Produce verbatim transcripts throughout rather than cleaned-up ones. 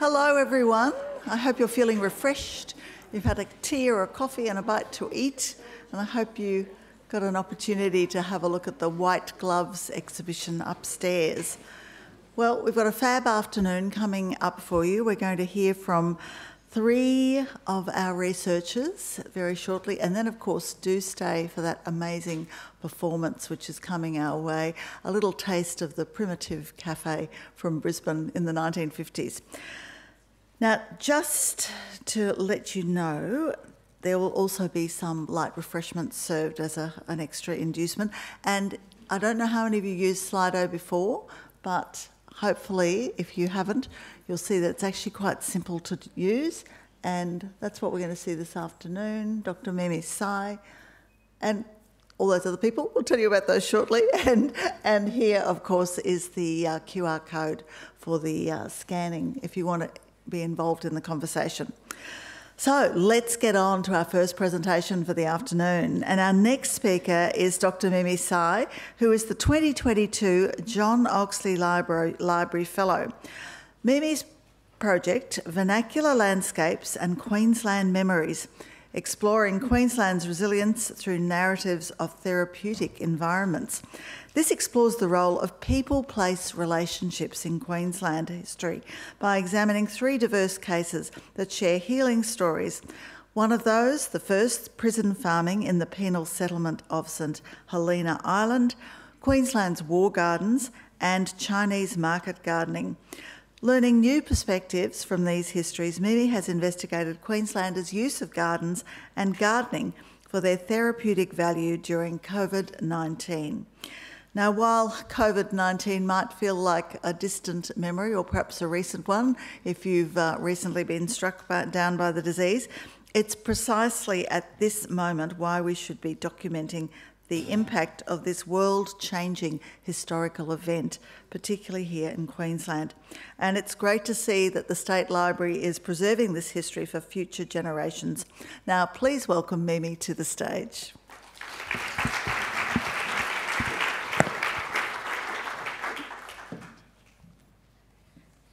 Hello everyone. I hope you're feeling refreshed. You've had a tea or a coffee and a bite to eat, and I hope you got an opportunity to have a look at the White Gloves exhibition upstairs. Well, we've got a fab afternoon coming up for you. We're going to hear from three of our researchers very shortly, and then of course do stay for that amazing performance which is coming our way, a little taste of the primitive cafe from Brisbane in the nineteen fifties. Now, just to let you know, there will also be some light refreshments served as a, an extra inducement, and I don't know how many of you used Slido before, but hopefully if you haven't, you'll see that it's actually quite simple to use, and that's what we're going to see this afternoon. Doctor Mimi Tsai and all those other people, we'll tell you about those shortly, and, and here of course is the uh, Q R code for the uh, scanning if you want to be involved in the conversation. So let's get on to our first presentation for the afternoon. And our next speaker is Doctor Mimi Tsai, who is the twenty twenty-two John Oxley Library, Library Fellow. Mimi's project, Vernacular Landscapes and Queensland Memories, exploring Queensland's resilience through narratives of therapeutic environments. This explores the role of people-place relationships in Queensland history by examining three diverse cases that share healing stories. One of those, the first, prison farming in the penal settlement of St Helena Island, Queensland's war gardens and Chinese market gardening. Learning new perspectives from these histories, Mimi has investigated Queenslanders' use of gardens and gardening for their therapeutic value during COVID nineteen. Now, while COVID nineteen might feel like a distant memory or perhaps a recent one if you've uh, recently been struck by, down by the disease, it's precisely at this moment why we should be documenting the impact of this world-changing historical event, particularly here in Queensland. And it's great to see that the State Library is preserving this history for future generations. Now, please welcome Mimi to the stage.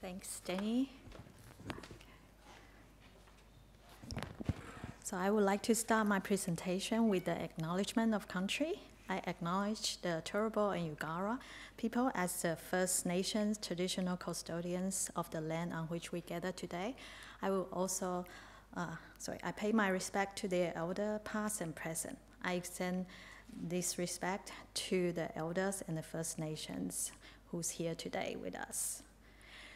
Thanks, Denny. So I would like to start my presentation with the acknowledgement of country. I acknowledge the Turrbal and Ugara people as the First Nations traditional custodians of the land on which we gather today. I will also, uh, sorry, I pay my respect to their elder, past and present. I extend this respect to the elders and the First Nations who's here today with us.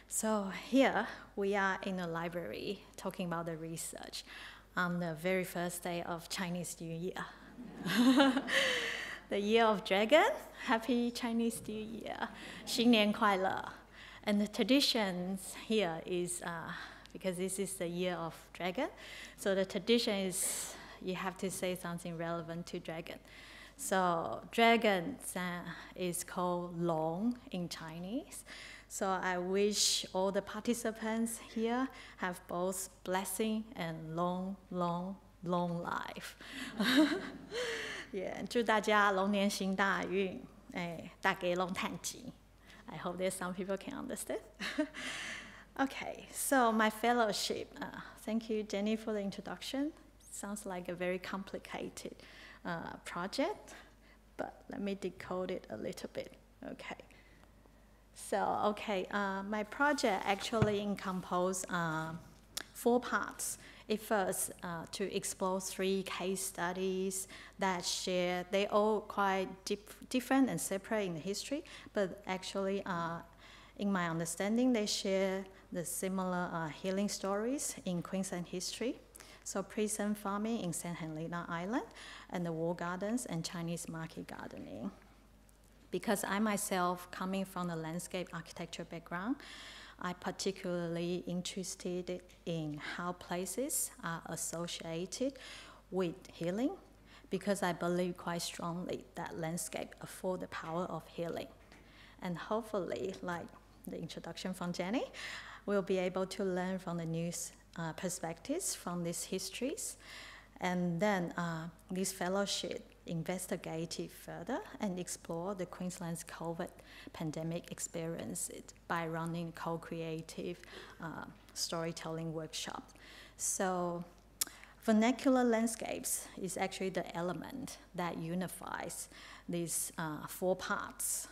So here we are in a library talking about the research on the very first day of Chinese New Year. The Year of Dragon, Happy Chinese New Year, Xin Nian Kuai Le. And the traditions here is, uh, because this is the Year of Dragon, so the tradition is you have to say something relevant to dragon. So dragon uh, is called long in Chinese. So I wish all the participants here have both blessing and long, long, long life. Yeah, 祝大家龙年行大运, 哎,大吉龙探吉. I hope there's some people can understand. Okay, so my fellowship. Uh, thank you, Jenny, for the introduction. Sounds like a very complicated uh, project, but let me decode it a little bit. Okay. So, okay, uh, my project actually encompasses uh, four parts. It first, uh, to explore three case studies that share, they all quite dip, different and separate in history, but actually, uh, in my understanding, they share the similar uh, healing stories in Queensland history. So prison farming in St Helena Island, and the war gardens and Chinese market gardening. Because I myself, coming from the landscape architecture background, I particularly interested in how places are associated with healing, because I believe quite strongly that landscape afford the power of healing. And hopefully, like the introduction from Jenny, we'll be able to learn from the new uh, perspectives from these histories. And then uh, this fellowship investigated further and explored the Queensland's COVID pandemic experience by running co-creative uh, storytelling workshops. So vernacular landscapes is actually the element that unifies these uh, four parts.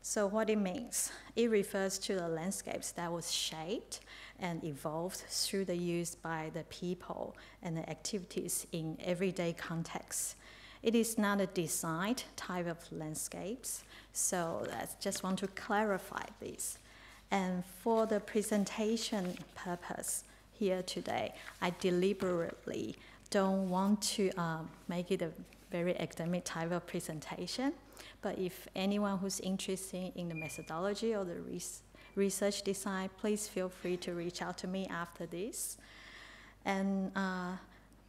So what it means, it refers to the landscapes that was shaped and evolved through the use by the people and the activities in everyday contexts. It is not a designed type of landscapes, so I just want to clarify this. And for the presentation purpose here today, I deliberately don't want to um, make it a very academic type of presentation. But if anyone who's interested in the methodology or the res research design, please feel free to reach out to me after this. And uh,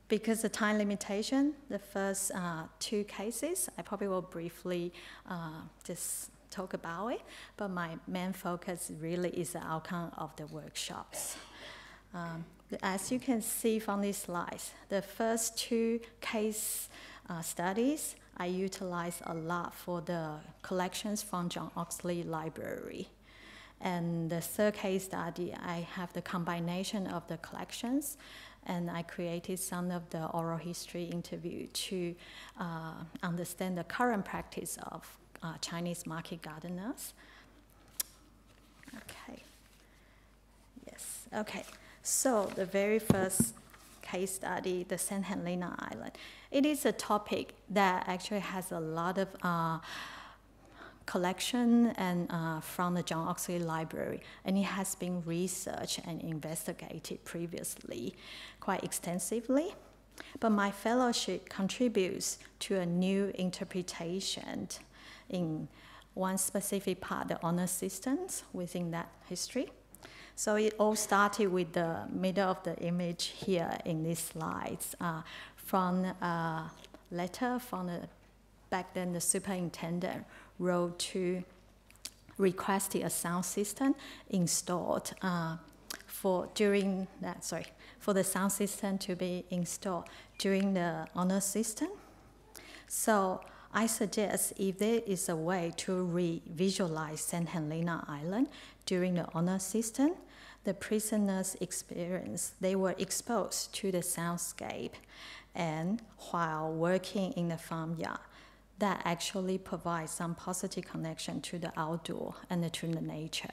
because the time limitation, the first uh, two cases, I probably will briefly uh, just talk about it. But my main focus really is the outcome of the workshops. Um, as you can see from these slides, the first two case uh, studies I utilized a lot for the collections from John Oxley Library. And the third case study, I have the combination of the collections, and I created some of the oral history interview to uh, understand the current practice of uh, Chinese market gardeners. Okay, yes, okay. So the very first case study, the St Helena Island. It is a topic that actually has a lot of uh, collection and uh, from the John Oxley Library, and it has been researched and investigated previously quite extensively. But my fellowship contributes to a new interpretation in one specific part, the honor systems within that history. So it all started with the middle of the image here in these slides uh, from a letter from the, back then the superintendent wrote to requested a sound system installed uh, for during that sorry for the sound system to be installed during the honor system. So I suggest if there is a way to re-visualize St Helena Island during the honor system, the prisoners experienced, they were exposed to the soundscape and while working in the farmyard, that actually provides some positive connection to the outdoor and to the nature.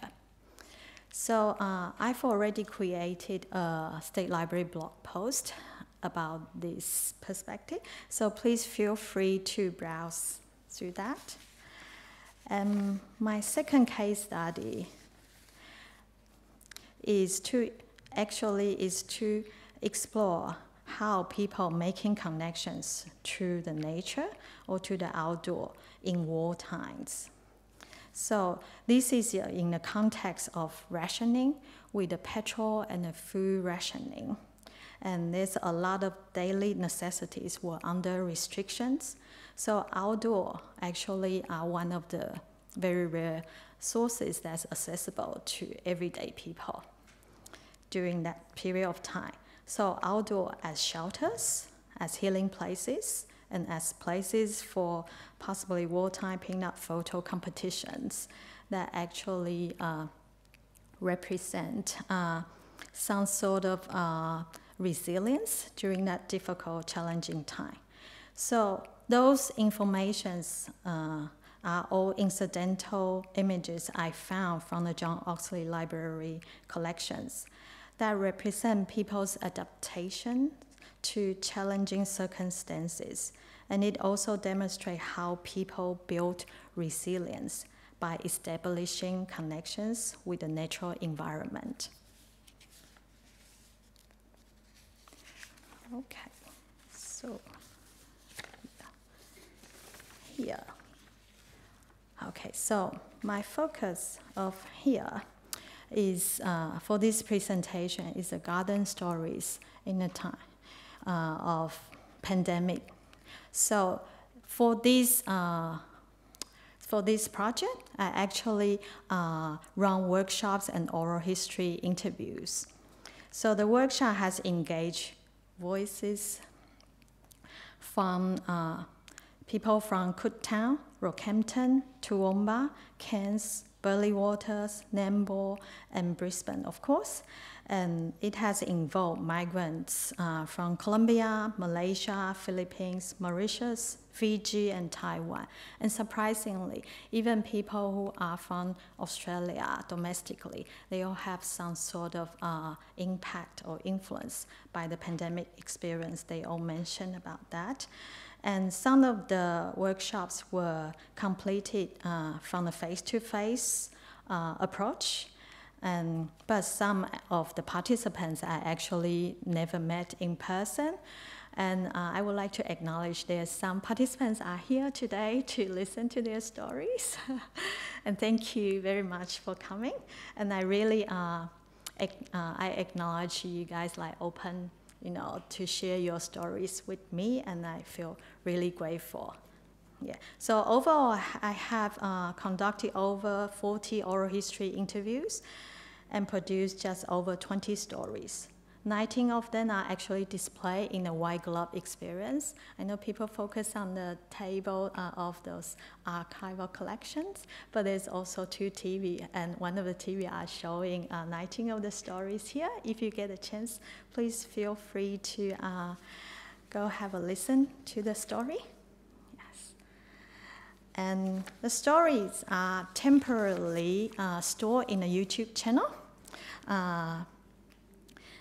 So uh, I've already created a State Library blog post about this perspective, so please feel free to browse through that. And my second case study is to actually is to explore how people making connections to the nature or to the outdoor in war times. So this is in the context of rationing with the petrol and the food rationing. And there's a lot of daily necessities were under restrictions. So outdoor actually are one of the very rare sources that's accessible to everyday people during that period of time. So outdoor as shelters, as healing places, and as places for possibly wartime pin-up photo competitions that actually uh, represent uh, some sort of uh, resilience during that difficult, challenging time. So those informations uh, are all incidental images I found from the John Oxley Library collections that represent people's adaptation to challenging circumstances. And it also demonstrates how people build resilience by establishing connections with the natural environment. Okay, so here. Okay, so my focus of here is uh, for this presentation is the garden stories in a time uh, of pandemic. So for this uh, for this project, I actually uh, run workshops and oral history interviews. So the workshop has engaged voices from uh, people from Cooktown, Rockhampton, Toowoomba, Cairns, Burley Waters, Nambour, and Brisbane, of course. And it has involved migrants uh, from Colombia, Malaysia, Philippines, Mauritius, Fiji, and Taiwan. And surprisingly, even people who are from Australia domestically, they all have some sort of uh, impact or influence by the pandemic experience. They all mentioned about that. And some of the workshops were completed uh, from a face-to-face uh, approach. Um, but some of the participants I actually never met in person. And uh, I would like to acknowledge there's some participants are here today to listen to their stories. And thank you very much for coming. And I really, uh, ac uh, I acknowledge you guys like open, you know, to share your stories with me. And I feel really grateful. Yeah. So overall, I have uh, conducted over forty oral history interviews and produced just over twenty stories. nineteen of them are actually displayed in a white glove experience. I know people focus on the table uh, of those archival collections, but there's also two T V, and one of the T V are showing uh, nineteen of the stories here. If you get a chance, please feel free to uh, go have a listen to the story. And the stories are temporarily uh, stored in a YouTube channel. Uh,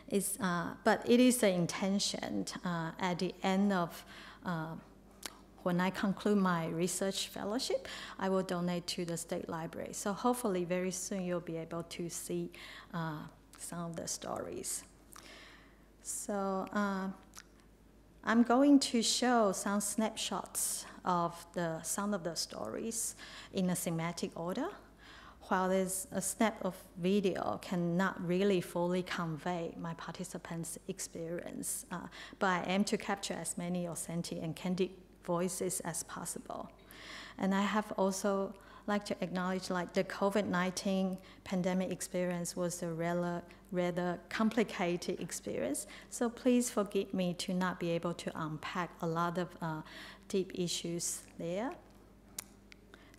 it's, uh, but it is the intention uh, at the end of, uh, when I conclude my research fellowship, I will donate to the State Library. So hopefully very soon you'll be able to see uh, some of the stories. So uh, I'm going to show some snapshots of the some of the stories in a thematic order. While there's a snap of video cannot really fully convey my participants' experience, uh, but I aim to capture as many authentic and candid voices as possible. And I have also like to acknowledge like the COVID nineteen pandemic experience was a rather, rather complicated experience. So please forgive me to not be able to unpack a lot of uh, deep issues there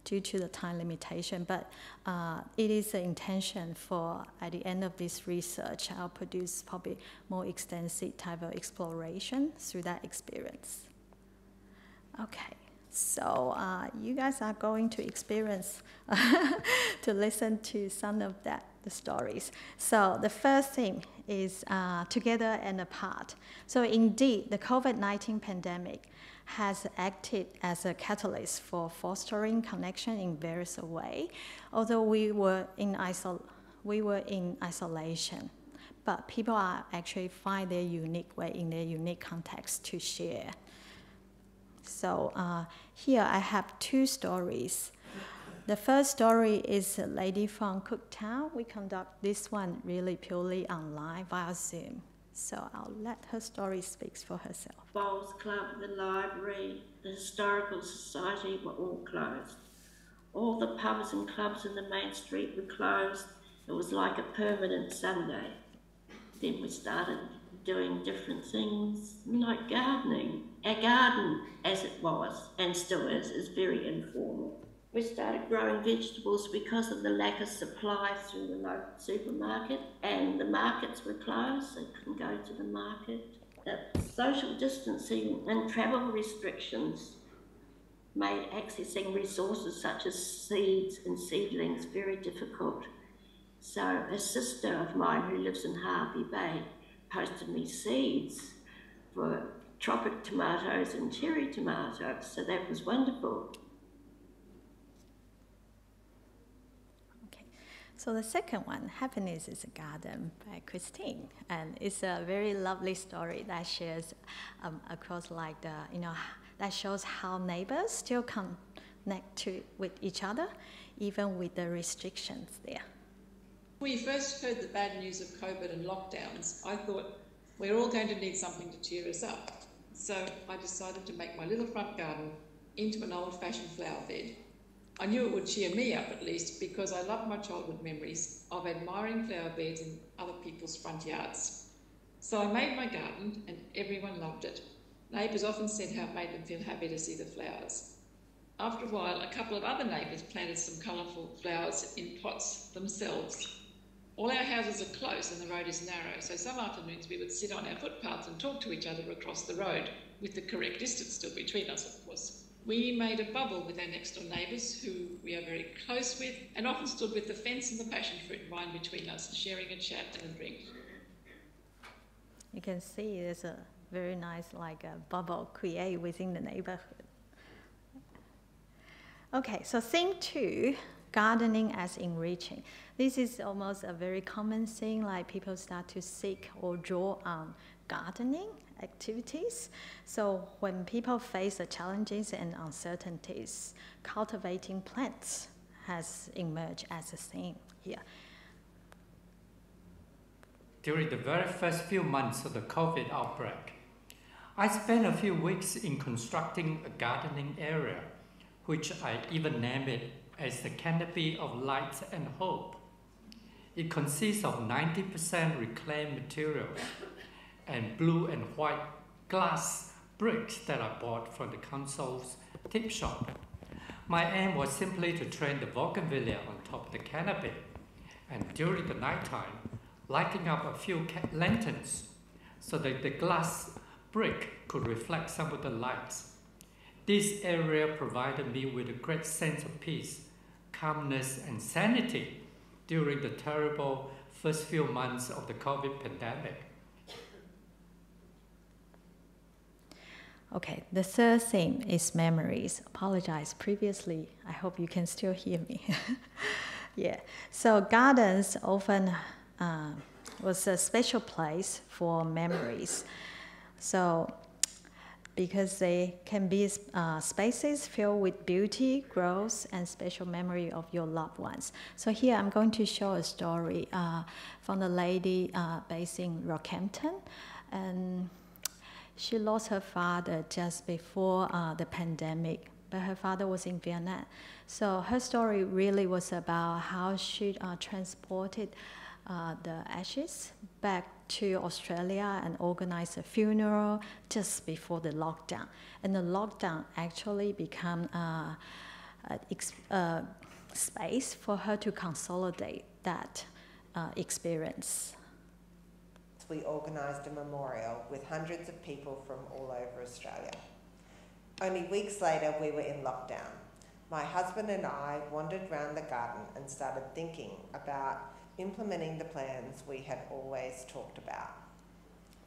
due to the time limitation. But uh, it is the intention for at the end of this research, I'll produce probably more extensive type of exploration through that experience. Okay. So uh, you guys are going to experience to listen to some of that, the stories. So the first thing is uh, together and apart. So indeed, the COVID nineteen pandemic has acted as a catalyst for fostering connection in various ways, although we were in isol we were in isolation. But people are actually find their unique way in their unique context to share. So uh, here I have two stories. The first story is a lady from Cooktown. We conduct this one really purely online via Zoom. So I'll let her story speak for herself. Bowls Club, the library, the Historical Society were all closed. All the pubs and clubs in the main street were closed. It was like a permanent Sunday. Then we started doing different things, like gardening. Our garden, as it was, and still is, is very informal. We started growing vegetables because of the lack of supply through the local supermarket, and the markets were closed, so couldn't go to the market. The social distancing and travel restrictions made accessing resources such as seeds and seedlings very difficult. So a sister of mine who lives in Harvey Bay posted me seeds for tropic tomatoes and cherry tomatoes, so that was wonderful. Okay, so the second one, Happiness is a Garden by Christine, and it's a very lovely story that shares um, across like the, you know, that shows how neighbors still connect to, with each other, even with the restrictions there. When you first heard the bad news of COVID and lockdowns, I thought, we're all going to need something to cheer us up. So I decided to make my little front garden into an old-fashioned flower bed. I knew it would cheer me up at least because I love my childhood memories of admiring flower beds in other people's front yards. So I made my garden and everyone loved it. Neighbours often said how it made them feel happy to see the flowers. After a while, a couple of other neighbours planted some colourful flowers in pots themselves. All our houses are close and the road is narrow, so some afternoons we would sit on our footpaths and talk to each other across the road, with the correct distance still between us, of course. We made a bubble with our next door neighbours, who we are very close with, and often stood with the fence and the passion fruit vine between us, sharing a chat and a drink. You can see there's a very nice like a bubble created within the neighbourhood. Okay, so theme two, gardening as enriching. This is almost a very common thing, like people start to seek or draw on gardening activities. So when people face the challenges and uncertainties, cultivating plants has emerged as a theme here. During the very first few months of the COVID outbreak, I spent a few weeks in constructing a gardening area, which I even named it as the Canopy of Light and Hope. It consists of ninety percent reclaimed materials and blue and white glass bricks that I bought from the council's tip shop. My aim was simply to train the bougainvillea on top of the canopy, and during the nighttime, lighting up a few lanterns so that the glass brick could reflect some of the lights. This area provided me with a great sense of peace, calmness, and sanity during the terrible first few months of the COVID pandemic. Okay, the third theme is memories. Apologize previously. I hope you can still hear me. Yeah, so gardens often uh, was a special place for memories. So, because they can be uh, spaces filled with beauty, growth, and special memory of your loved ones. So here I'm going to show a story uh, from a lady uh, based in Rockhampton, and she lost her father just before uh, the pandemic, but her father was in Vietnam. So her story really was about how she uh, transported Uh, the ashes back to Australia and organized a funeral just before the lockdown. And the lockdown actually became uh, a uh, space for her to consolidate that uh, experience. We organized a memorial with hundreds of people from all over Australia. Only weeks later, we were in lockdown. My husband and I wandered around the garden and started thinking about implementing the plans we had always talked about.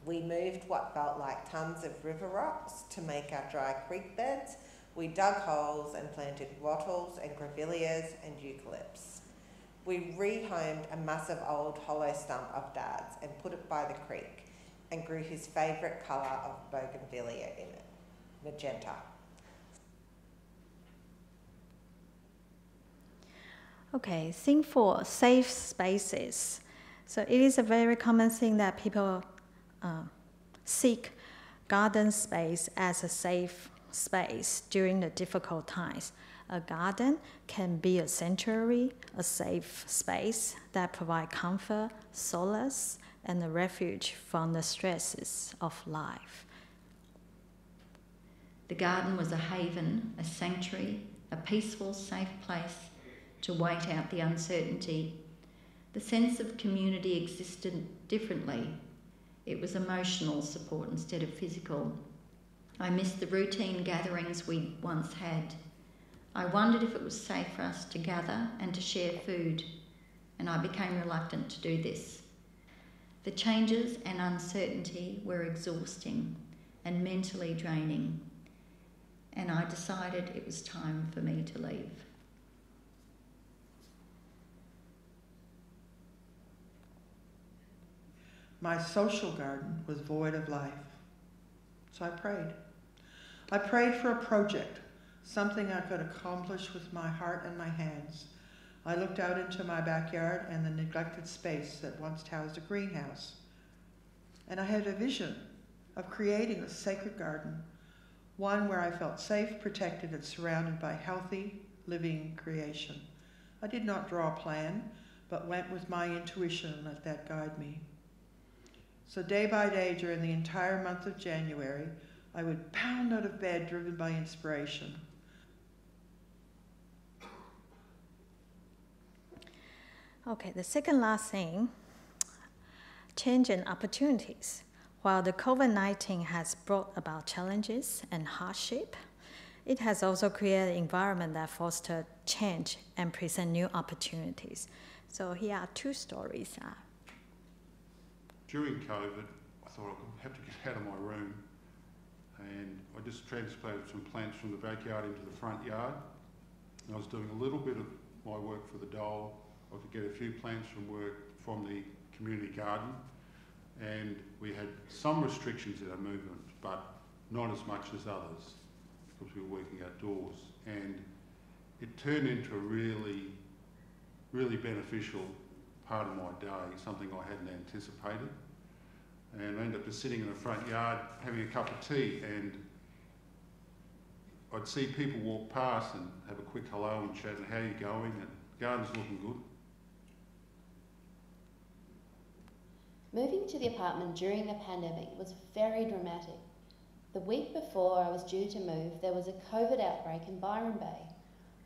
We moved what felt like tons of river rocks to make our dry creek beds. We dug holes and planted wattles and grevilleas and eucalypts. We rehomed a massive old hollow stump of Dad's and put it by the creek and grew his favourite colour of bougainvillea in it, magenta. Okay, thing four, safe spaces. So it is a very common thing that people uh, seek garden space as a safe space during the difficult times. A garden can be a sanctuary, a safe space that provides comfort, solace, and a refuge from the stresses of life. The garden was a haven, a sanctuary, a peaceful, safe place to wait out the uncertainty. The sense of community existed differently. It was emotional support instead of physical. I missed the routine gatherings we once had. I wondered if it was safe for us to gather and to share food, and I became reluctant to do this. The changes and uncertainty were exhausting and mentally draining, and I decided it was time for me to leave. My social garden was void of life, so I prayed. I prayed for a project, something I could accomplish with my heart and my hands. I looked out into my backyard and the neglected space that once housed a greenhouse, and I had a vision of creating a sacred garden, one where I felt safe, protected, and surrounded by healthy, living creation. I did not draw a plan, but went with my intuition and let that guide me. So day by day during the entire month of January, I would pound out of bed, driven by inspiration. Okay, the second last thing, change and opportunities. While the COVID nineteen has brought about challenges and hardship, it has also created an environment that fosters change and presents new opportunities. So here are two stories. During COVID, I thought I'd have to get out of my room, and I just transplanted some plants from the backyard into the front yard, and I was doing a little bit of my work for the dole. I could get a few plants from work from the community garden, and we had some restrictions in our movement, but not as much as others, because we were working outdoors. And it turned into a really, really beneficial part of my day, something I hadn't anticipated. And I ended up just sitting in the front yard having a cup of tea, and I'd see people walk past and have a quick hello and chat, and how are you going, and the garden's looking good. Moving to the apartment during the pandemic was very dramatic. The week before I was due to move, there was a COVID outbreak in Byron Bay.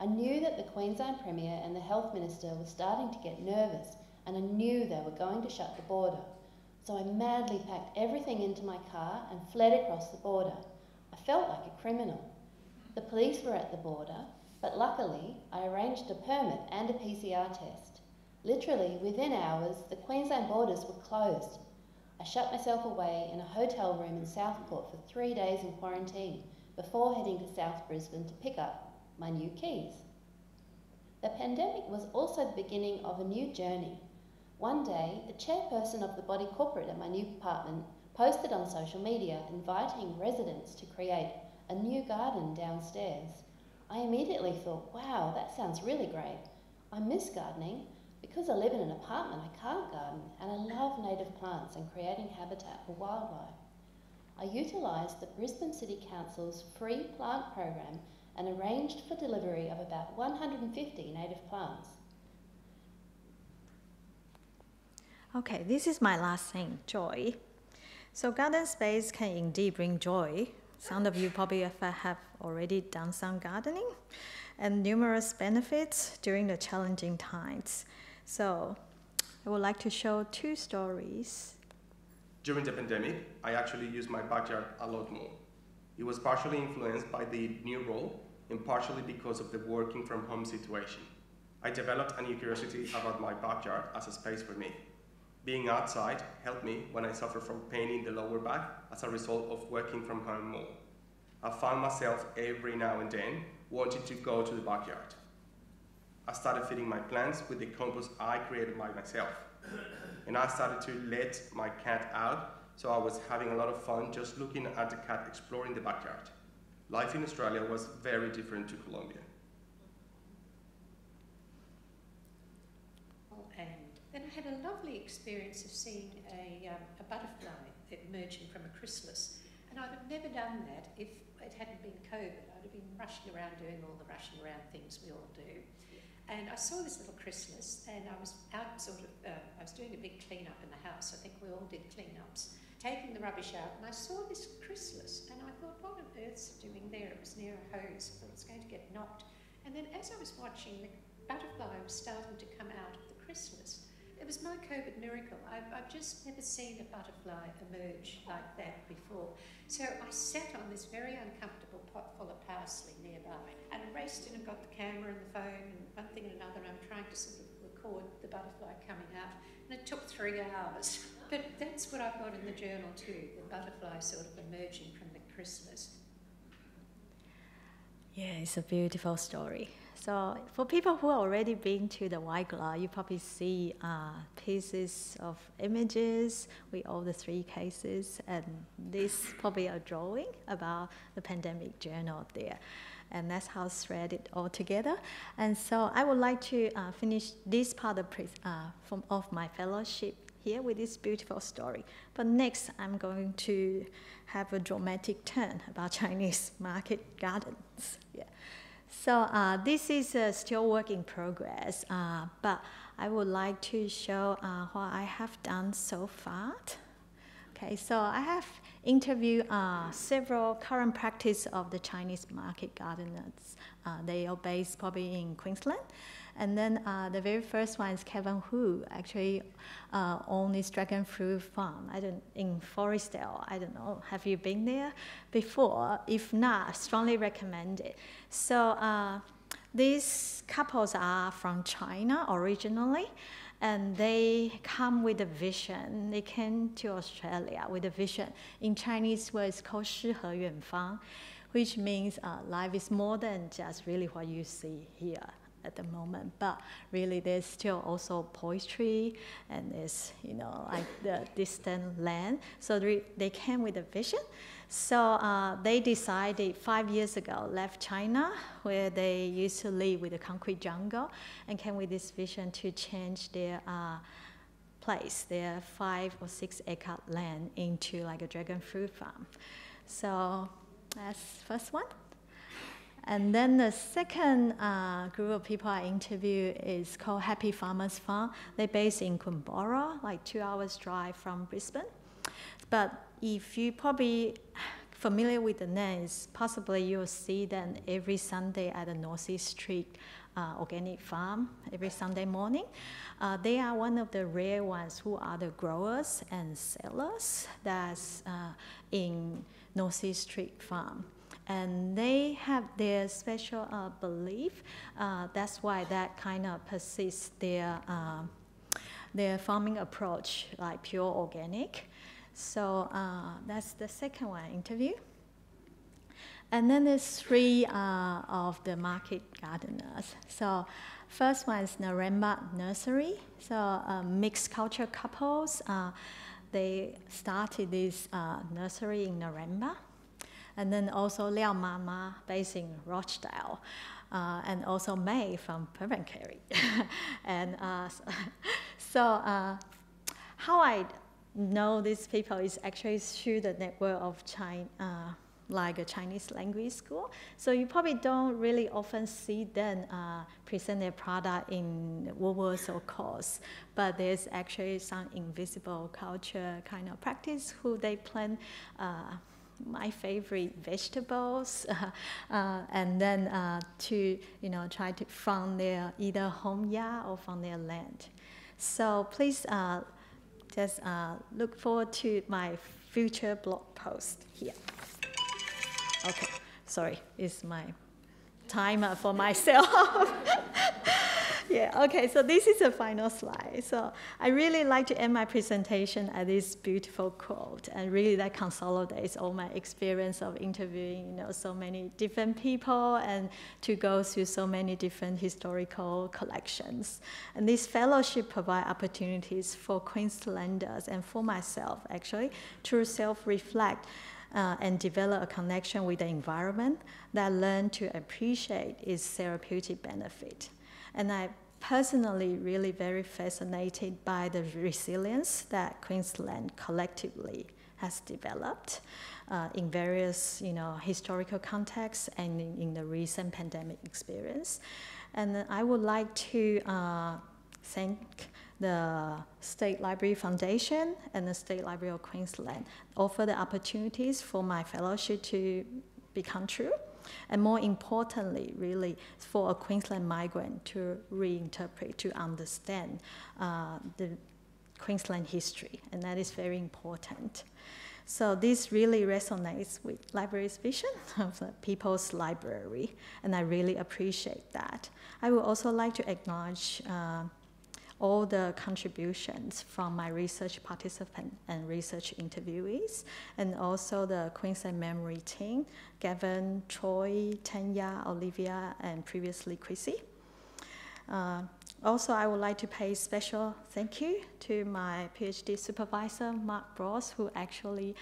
I knew that the Queensland Premier and the Health Minister were starting to get nervous, and I knew they were going to shut the border. So I madly packed everything into my car and fled across the border. I felt like a criminal. The police were at the border, but luckily I arranged a permit and a P C R test. Literally within hours, the Queensland borders were closed. I shut myself away in a hotel room in Southport for three days in quarantine before heading to South Brisbane to pick up my new keys. The pandemic was also the beginning of a new journey. One day, the chairperson of the body corporate at my new apartment posted on social media inviting residents to create a new garden downstairs. I immediately thought, wow, that sounds really great. I miss gardening. Because I live in an apartment, I can't garden, and I love native plants and creating habitat for wildlife. I utilised the Brisbane City Council's free plant program and arranged for delivery of about one hundred and fifty native plants. Okay, this is my last thing, joy. So garden space can indeed bring joy. Some of you probably have already done some gardening, and numerous benefits during the challenging times. So, I would like to show two stories. During the pandemic, I actually used my backyard a lot more. It was partially influenced by the new role and partially because of the working from home situation. I developed a new curiosity about my backyard as a space for me. Being outside helped me when I suffered from pain in the lower back as a result of working from home more. I found myself every now and then wanted to go to the backyard. I started feeding my plants with the compost I created by myself. And I started to let my cat out, so I was having a lot of fun just looking at the cat exploring the backyard. Life in Australia was very different to Colombia. And then I had a lovely experience of seeing a, um, a butterfly emerging from a chrysalis. And I'd have never done that if it hadn't been COVID. I'd have been rushing around doing all the rushing around things we all do. And I saw this little chrysalis, and I was out sort of, uh, I was doing a big clean-up in the house, I think we all did clean-ups, taking the rubbish out, and I saw this chrysalis, and I thought, what on earth's it doing there? It was near a hose, I thought it was going to get knocked. And then as I was watching, the butterfly was starting to come out of the chrysalis. It was my COVID miracle. I've, I've just never seen a butterfly emerge like that before. So I sat on this very uncomfortable pot full of parsley nearby, and I raced in and got the camera and the phone and one thing and another, and I'm trying to sort of record the butterfly coming out, and it took three hours. But that's what I've got in the journal too, the butterfly sort of emerging from the chrysalis. Yeah, it's a beautiful story. So for people who have already been to the Waigala, you probably see uh, pieces of images with all the three cases, and this probably a drawing about the pandemic journal there. And that's how thread it all together. And so I would like to uh, finish this part of, uh, from, of my fellowship here with this beautiful story. But next, I'm going to have a dramatic turn about Chinese market gardens. Yeah. So uh, this is uh, still work in progress, uh, but I would like to show uh, what I have done so far. Okay, so I have interviewed uh, several current practice of the Chinese market gardeners. Uh, they are based probably in Queensland. And then uh, the very first one is Kevin Hu, actually uh, owned this dragon fruit farm. I don't in Forestdale. I don't know. Have you been there before? If not, I strongly recommend it. So uh, these couples are from China originally, and they come with a vision. They came to Australia with a vision. In Chinese words, called Shi He Yuan Fang, which means uh, life is more than just really what you see here at the moment, but really there's still also poetry and there's, you know, like the distant land. So they, they came with a vision. So uh, they decided five years ago, left China, where they used to live with a concrete jungle, and came with this vision to change their uh, place, their five or six acre land into like a dragon fruit farm. So that's the first one. And then the second uh, group of people I interviewed is called Happy Farmers Farm. They're based in Coombora, like two hours drive from Brisbane. But if you probably familiar with the names, possibly you'll see them every Sunday at the Northeast Street uh, organic farm, every Sunday morning. Uh, they are one of the rare ones who are the growers and sellers that's uh, in Northeast Street farm. And they have their special uh, belief. Uh, that's why that kind of persists their, uh, their farming approach, like pure organic. So uh, that's the second one I interviewed. And then there's three uh, of the market gardeners. So first one is Naremba Nursery. So uh, mixed culture couples. Uh, they started this uh, nursery in Naremba. And then also Liao Mama, based in Rochdale, uh, and also May from Pervenkerry. And uh, so uh, how I know these people is actually through the network of China, uh, like a Chinese language school. So you probably don't really often see them uh, present their product in Woolworths or Coles, but there's actually some invisible culture kind of practice who they plant uh, my favorite vegetables, uh, uh, and then uh, to, you know, try to from their either home yard or from their land. So please uh, just uh, look forward to my future blog post here. Okay, sorry, it's my timer for myself. Yeah, okay, so this is the final slide. So I really like to end my presentation at this beautiful quote, and really that consolidates all my experience of interviewing, you know, so many different people and to go through so many different historical collections. And this fellowship provides opportunities for Queenslanders and for myself, actually, to self-reflect Uh, and develop a connection with the environment that learn to appreciate its therapeutic benefit. And I personally really very fascinated by the resilience that Queensland collectively has developed uh, in various, you know, historical contexts and in, in the recent pandemic experience. And I would like to uh, thank the State Library Foundation and the State Library of Queensland offer the opportunities for my fellowship to become true, and more importantly, really, for a Queensland migrant to reinterpret, to understand uh, the Queensland history, and that is very important. So this really resonates with library's vision of the People's Library, and I really appreciate that. I would also like to acknowledge uh, all the contributions from my research participant and research interviewees, and also the Queensland Memory team, Gavin, Troy, Tanya, Olivia, and previously Chrissy. Uh, also, I would like to pay special thank you to my PhD supervisor, Mark Bross, who actually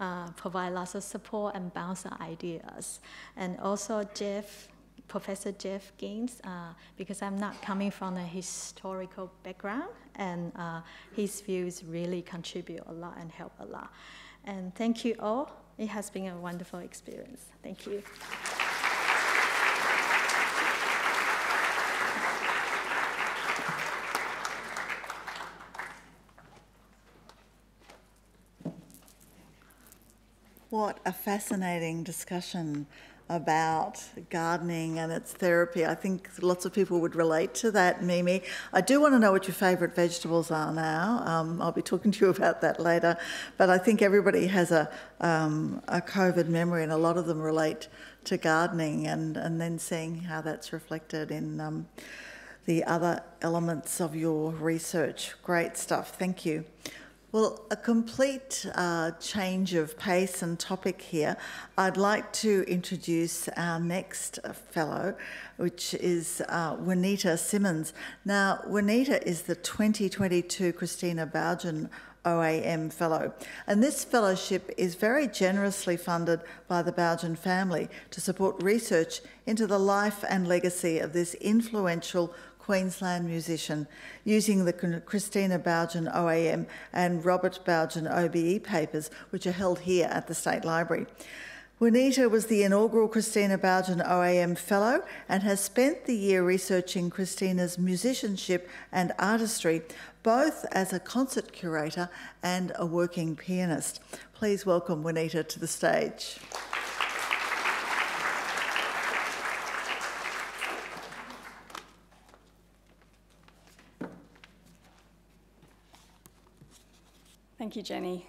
uh, provide lots of support and bounce ideas, and also Jeff, Professor Jeff Gaines, uh, because I'm not coming from a historical background, and uh, his views really contribute a lot and help a lot. And thank you all. It has been a wonderful experience. Thank you. What a fascinating discussion about gardening and its therapy. I think lots of people would relate to that, Mimi. I do want to know what your favourite vegetables are now. Um, I'll be talking to you about that later. But I think everybody has a, um, a COVID memory, and a lot of them relate to gardening, and, and then seeing how that's reflected in um, the other elements of your research. Great stuff. Thank you. Well, a complete uh, change of pace and topic here. I'd like to introduce our next fellow, which is uh, Juanita Simmonds. Now, Juanita is the twenty twenty-two Christina Boughen O A M Fellow, and this fellowship is very generously funded by the Boughen family to support research into the life and legacy of this influential Queensland musician, using the Christina Boughen O A M and Robert Boughen O B E papers, which are held here at the State Library. Juanita was the inaugural Christina Boughen O A M Fellow and has spent the year researching Christina's musicianship and artistry, both as a concert curator and a working pianist. Please welcome Juanita to the stage. Thank you, Jenny.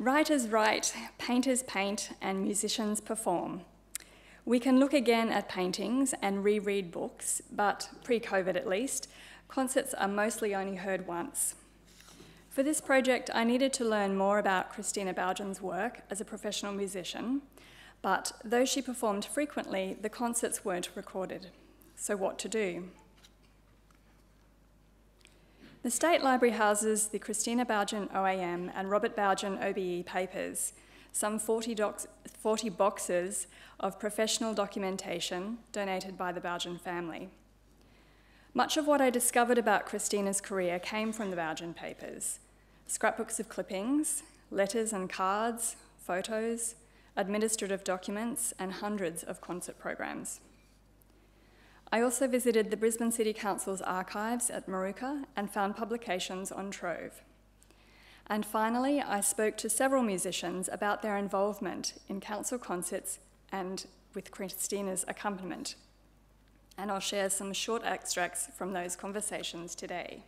Writers write, painters paint, and musicians perform. We can look again at paintings and reread books, but pre-COVID at least, concerts are mostly only heard once. For this project, I needed to learn more about Christina Boughen's work as a professional musician. But though she performed frequently, the concerts weren't recorded. So what to do? The State Library houses the Christina Boughen O A M and Robert Boughen O B E papers, some forty, docs, forty boxes of professional documentation donated by the Boughen family. Much of what I discovered about Christina's career came from the Boughen papers, scrapbooks of clippings, letters and cards, photos, administrative documents, and hundreds of concert programs. I also visited the Brisbane City Council's archives at Moorooka and found publications on Trove. And finally, I spoke to several musicians about their involvement in council concerts and with Christina's accompaniment. And I'll share some short extracts from those conversations today.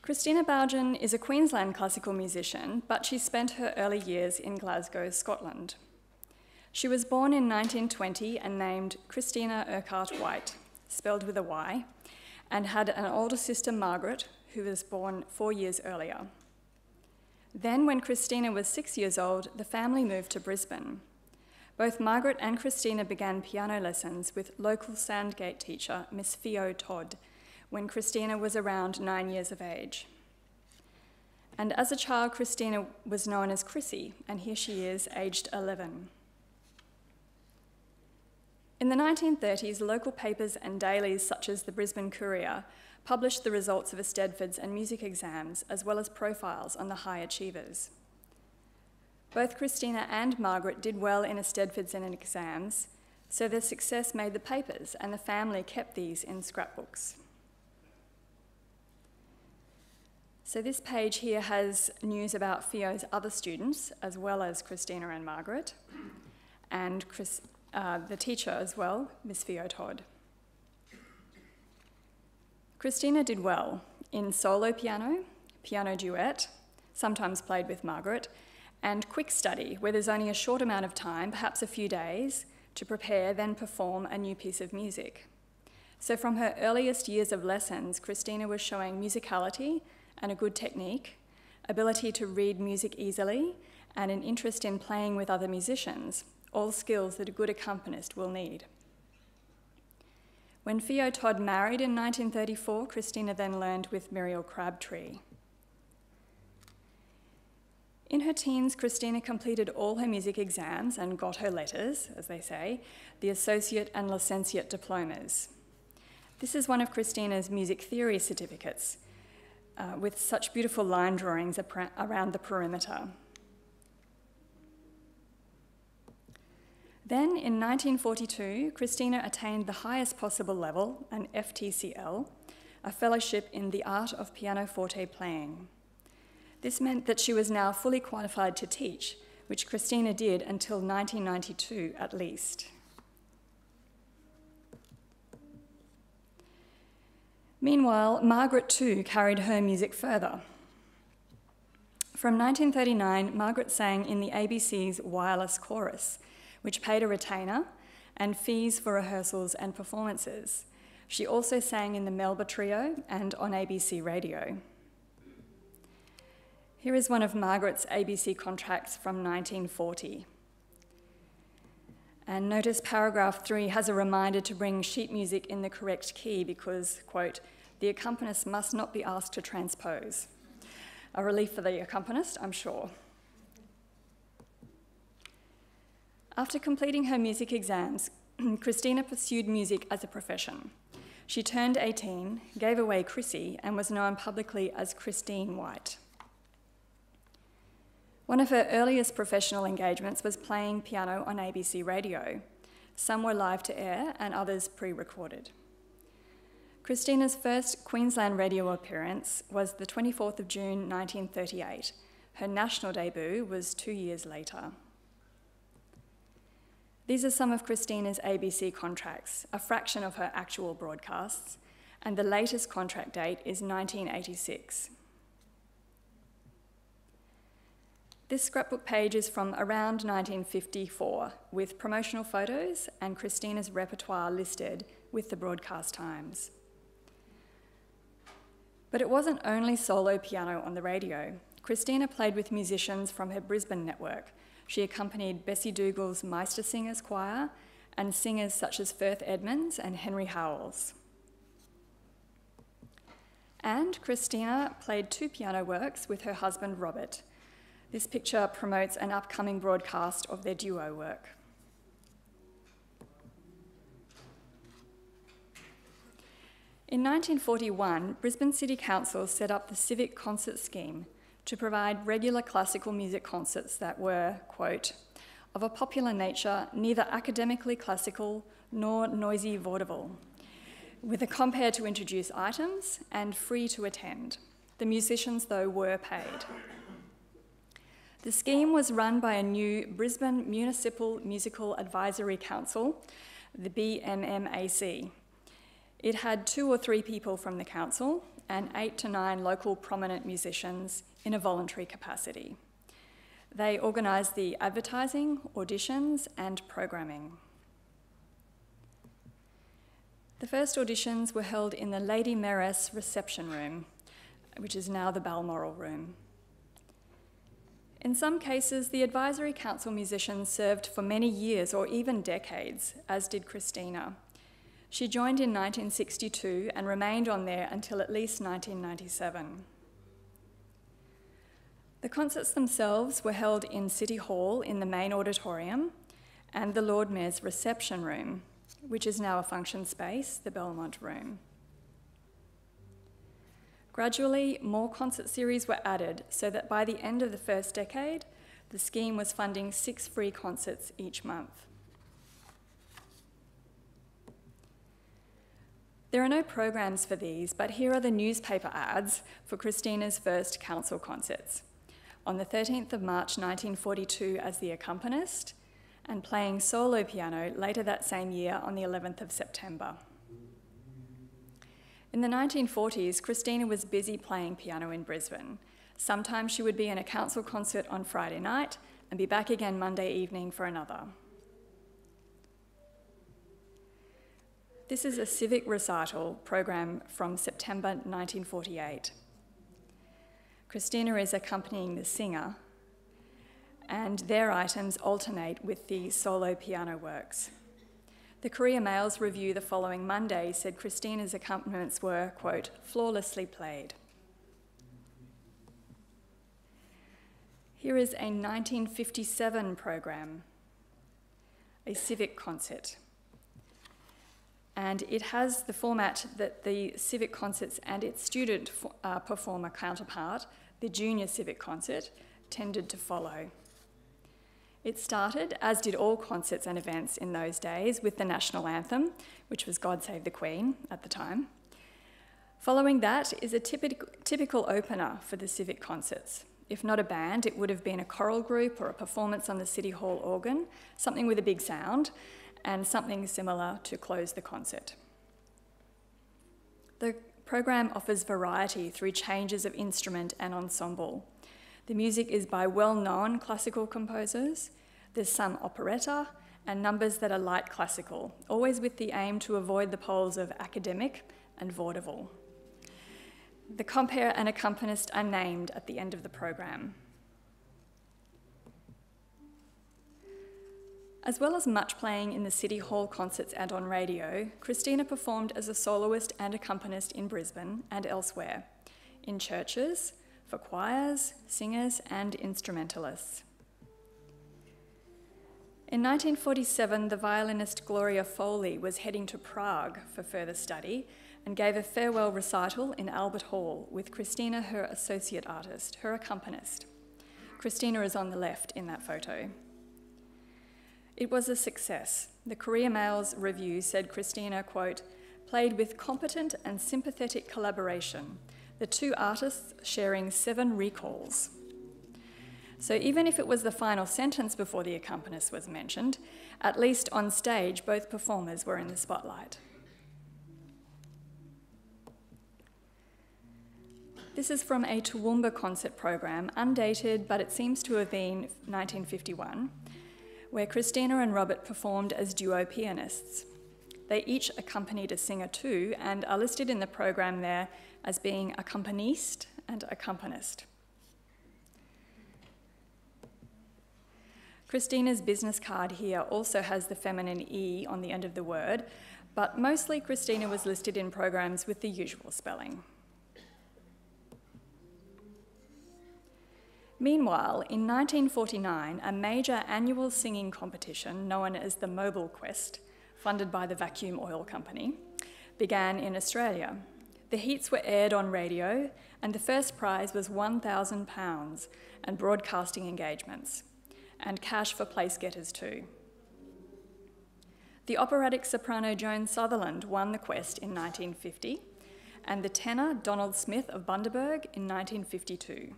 Christina Boughen is a Queensland classical musician, but she spent her early years in Glasgow, Scotland. She was born in nineteen twenty and named Christina Urquhart White, spelled with a Y, and had an older sister, Margaret, who was born four years earlier. Then, when Christina was six years old, the family moved to Brisbane. Both Margaret and Christina began piano lessons with local Sandgate teacher, Miss Theo Todd, when Christina was around nine years of age. And as a child, Christina was known as Chrissy, and here she is, aged eleven. In the nineteen thirties, local papers and dailies such as the Brisbane Courier published the results of a Stedfords and music exams, as well as profiles on the high achievers. Both Christina and Margaret did well in a Stedfords and in exams, so their success made the papers, and the family kept these in scrapbooks. So this page here has news about Theo's other students, as well as Christina and Margaret, and Chris, uh, the teacher as well, Miss Theo Todd. Christina did well in solo piano, piano duet, sometimes played with Margaret, and quick study, where there's only a short amount of time, perhaps a few days, to prepare, then perform a new piece of music. So from her earliest years of lessons, Christina was showing musicality and a good technique, ability to read music easily, and an interest in playing with other musicians, all skills that a good accompanist will need. When Theo Todd married in nineteen thirty-four, Christina then learned with Muriel Crabtree. In her teens, Christina completed all her music exams and got her letters, as they say, the associate and licentiate diplomas. This is one of Christina's music theory certificates, Uh, with such beautiful line drawings around the perimeter. Then in nineteen forty-two, Christina attained the highest possible level, an F T C L, a fellowship in the art of pianoforte playing. This meant that she was now fully qualified to teach, which Christina did until nineteen ninety-two at least. Meanwhile, Margaret too carried her music further. From nineteen thirty-nine, Margaret sang in the A B C's Wireless Chorus, which paid a retainer and fees for rehearsals and performances. She also sang in the Melba Trio and on A B C Radio. Here is one of Margaret's A B C contracts from nineteen forty. And notice paragraph three has a reminder to bring sheet music in the correct key because, quote, the accompanist must not be asked to transpose. A relief for the accompanist, I'm sure. After completing her music exams, Christina pursued music as a profession. She turned eighteen, gave away Chrissy, and was known publicly as Christine White. One of her earliest professional engagements was playing piano on A B C Radio. Some were live to air and others pre-recorded. Christina's first Queensland radio appearance was the twenty-fourth of June nineteen thirty-eight. Her national debut was two years later. These are some of Christina's A B C contracts, a fraction of her actual broadcasts, and the latest contract date is nineteen eighty-six. This scrapbook page is from around nineteen fifty-four, with promotional photos and Christina's repertoire listed with the broadcast times. But it wasn't only solo piano on the radio. Christina played with musicians from her Brisbane network. She accompanied Bessie Dougal's Meister Singers Choir and singers such as Firth Edmonds and Henry Howells. And Christina played two piano works with her husband, Robert. This picture promotes an upcoming broadcast of their duo work. In nineteen forty-one, Brisbane City Council set up the Civic Concert Scheme to provide regular classical music concerts that were, quote, of a popular nature, neither academically classical nor noisy vaudeville, with a compere to introduce items and free to attend. The musicians, though, were paid. The scheme was run by a new Brisbane Municipal Musical Advisory Council, the B M M A C. It had two or three people from the council and eight to nine local prominent musicians in a voluntary capacity. They organised the advertising, auditions, and programming. The first auditions were held in the Lady Mayor's reception room, which is now the Balmoral Room. In some cases, the Advisory Council musicians served for many years or even decades, as did Christina. She joined in nineteen sixty-two and remained on there until at least nineteen ninety-seven. The concerts themselves were held in City Hall in the main auditorium and the Lord Mayor's reception room, which is now a function space, the Belmont Room. Gradually, more concert series were added so that by the end of the first decade, the scheme was funding six free concerts each month. There are no programs for these, but here are the newspaper ads for Christina's first council concerts. On the thirteenth of March nineteen forty-two as the accompanist, and playing solo piano later that same year on the eleventh of September. In the nineteen forties, Christina was busy playing piano in Brisbane. Sometimes she would be in a council concert on Friday night and be back again Monday evening for another. This is a civic recital program from September nineteen forty-eight. Christina is accompanying the singer, and their items alternate with the solo piano works. The Courier Mail's review the following Monday said Christina's accompaniments were, quote, flawlessly played. Here is a nineteen fifty-seven program, a civic concert. And it has the format that the civic concerts and its student uh, performer counterpart, the junior civic concert, tended to follow. It started, as did all concerts and events in those days, with the national anthem, which was God Save the Queen at the time. Following that is a typical, typical opener for the civic concerts. If not a band, it would have been a choral group or a performance on the City Hall organ, something with a big sound, and something similar to close the concert. The program offers variety through changes of instrument and ensemble. The music is by well-known classical composers. There's some operetta and numbers that are light classical, always with the aim to avoid the poles of academic and vaudeville. The compere and accompanist are named at the end of the program. As well as much playing in the City Hall concerts and on radio, Christina performed as a soloist and accompanist in Brisbane and elsewhere, in churches, for choirs, singers and instrumentalists. In nineteen forty-seven, the violinist Gloria Foley was heading to Prague for further study and gave a farewell recital in Albert Hall with Christina, her associate artist, her accompanist. Christina is on the left in that photo. It was a success. The Courier Mail's review said Christina, quote, "played with competent and sympathetic collaboration, the two artists sharing seven recalls." So even if it was the final sentence before the accompanist was mentioned, at least on stage, both performers were in the spotlight. This is from a Toowoomba concert program, undated, but it seems to have been nineteen fifty-one, where Christina and Robert performed as duo pianists. They each accompanied a singer too, and are listed in the program there as being accompaniste and accompanist. Christina's business card here also has the feminine E on the end of the word, but mostly Christina was listed in programs with the usual spelling. Meanwhile, in nineteen forty-nine, a major annual singing competition known as the Mobile Quest, funded by the Vacuum Oil Company, began in Australia. The heats were aired on radio, and the first prize was one thousand pounds and broadcasting engagements, and cash for place-getters too. The operatic soprano Joan Sutherland won the Quest in nineteen fifty, and the tenor Donald Smith of Bundaberg in nineteen fifty-two.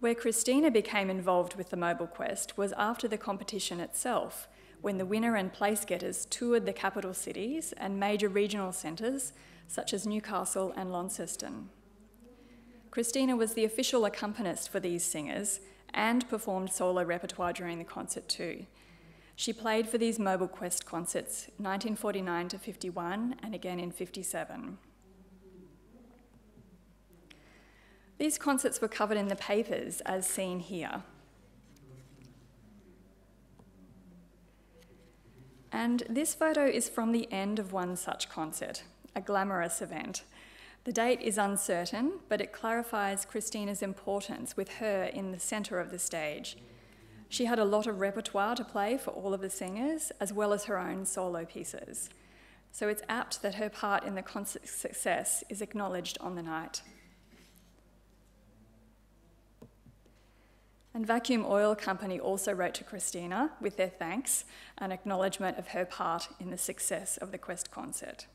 Where Christina became involved with the Mobile Quest was after the competition itself, when the winner and place-getters toured the capital cities and major regional centres such as Newcastle and Launceston. Christina was the official accompanist for these singers and performed solo repertoire during the concert too. She played for these Mobile Quest concerts nineteen forty-nine to fifty-one and again in fifty-seven. These concerts were covered in the papers as seen here. And this photo is from the end of one such concert, a glamorous event. The date is uncertain, but it clarifies Christina's importance with her in the centre of the stage. She had a lot of repertoire to play for all of the singers, as well as her own solo pieces. So it's apt that her part in the concert's success is acknowledged on the night. And Vacuum Oil Company also wrote to Christina with their thanks and acknowledgement of her part in the success of the Quest concert.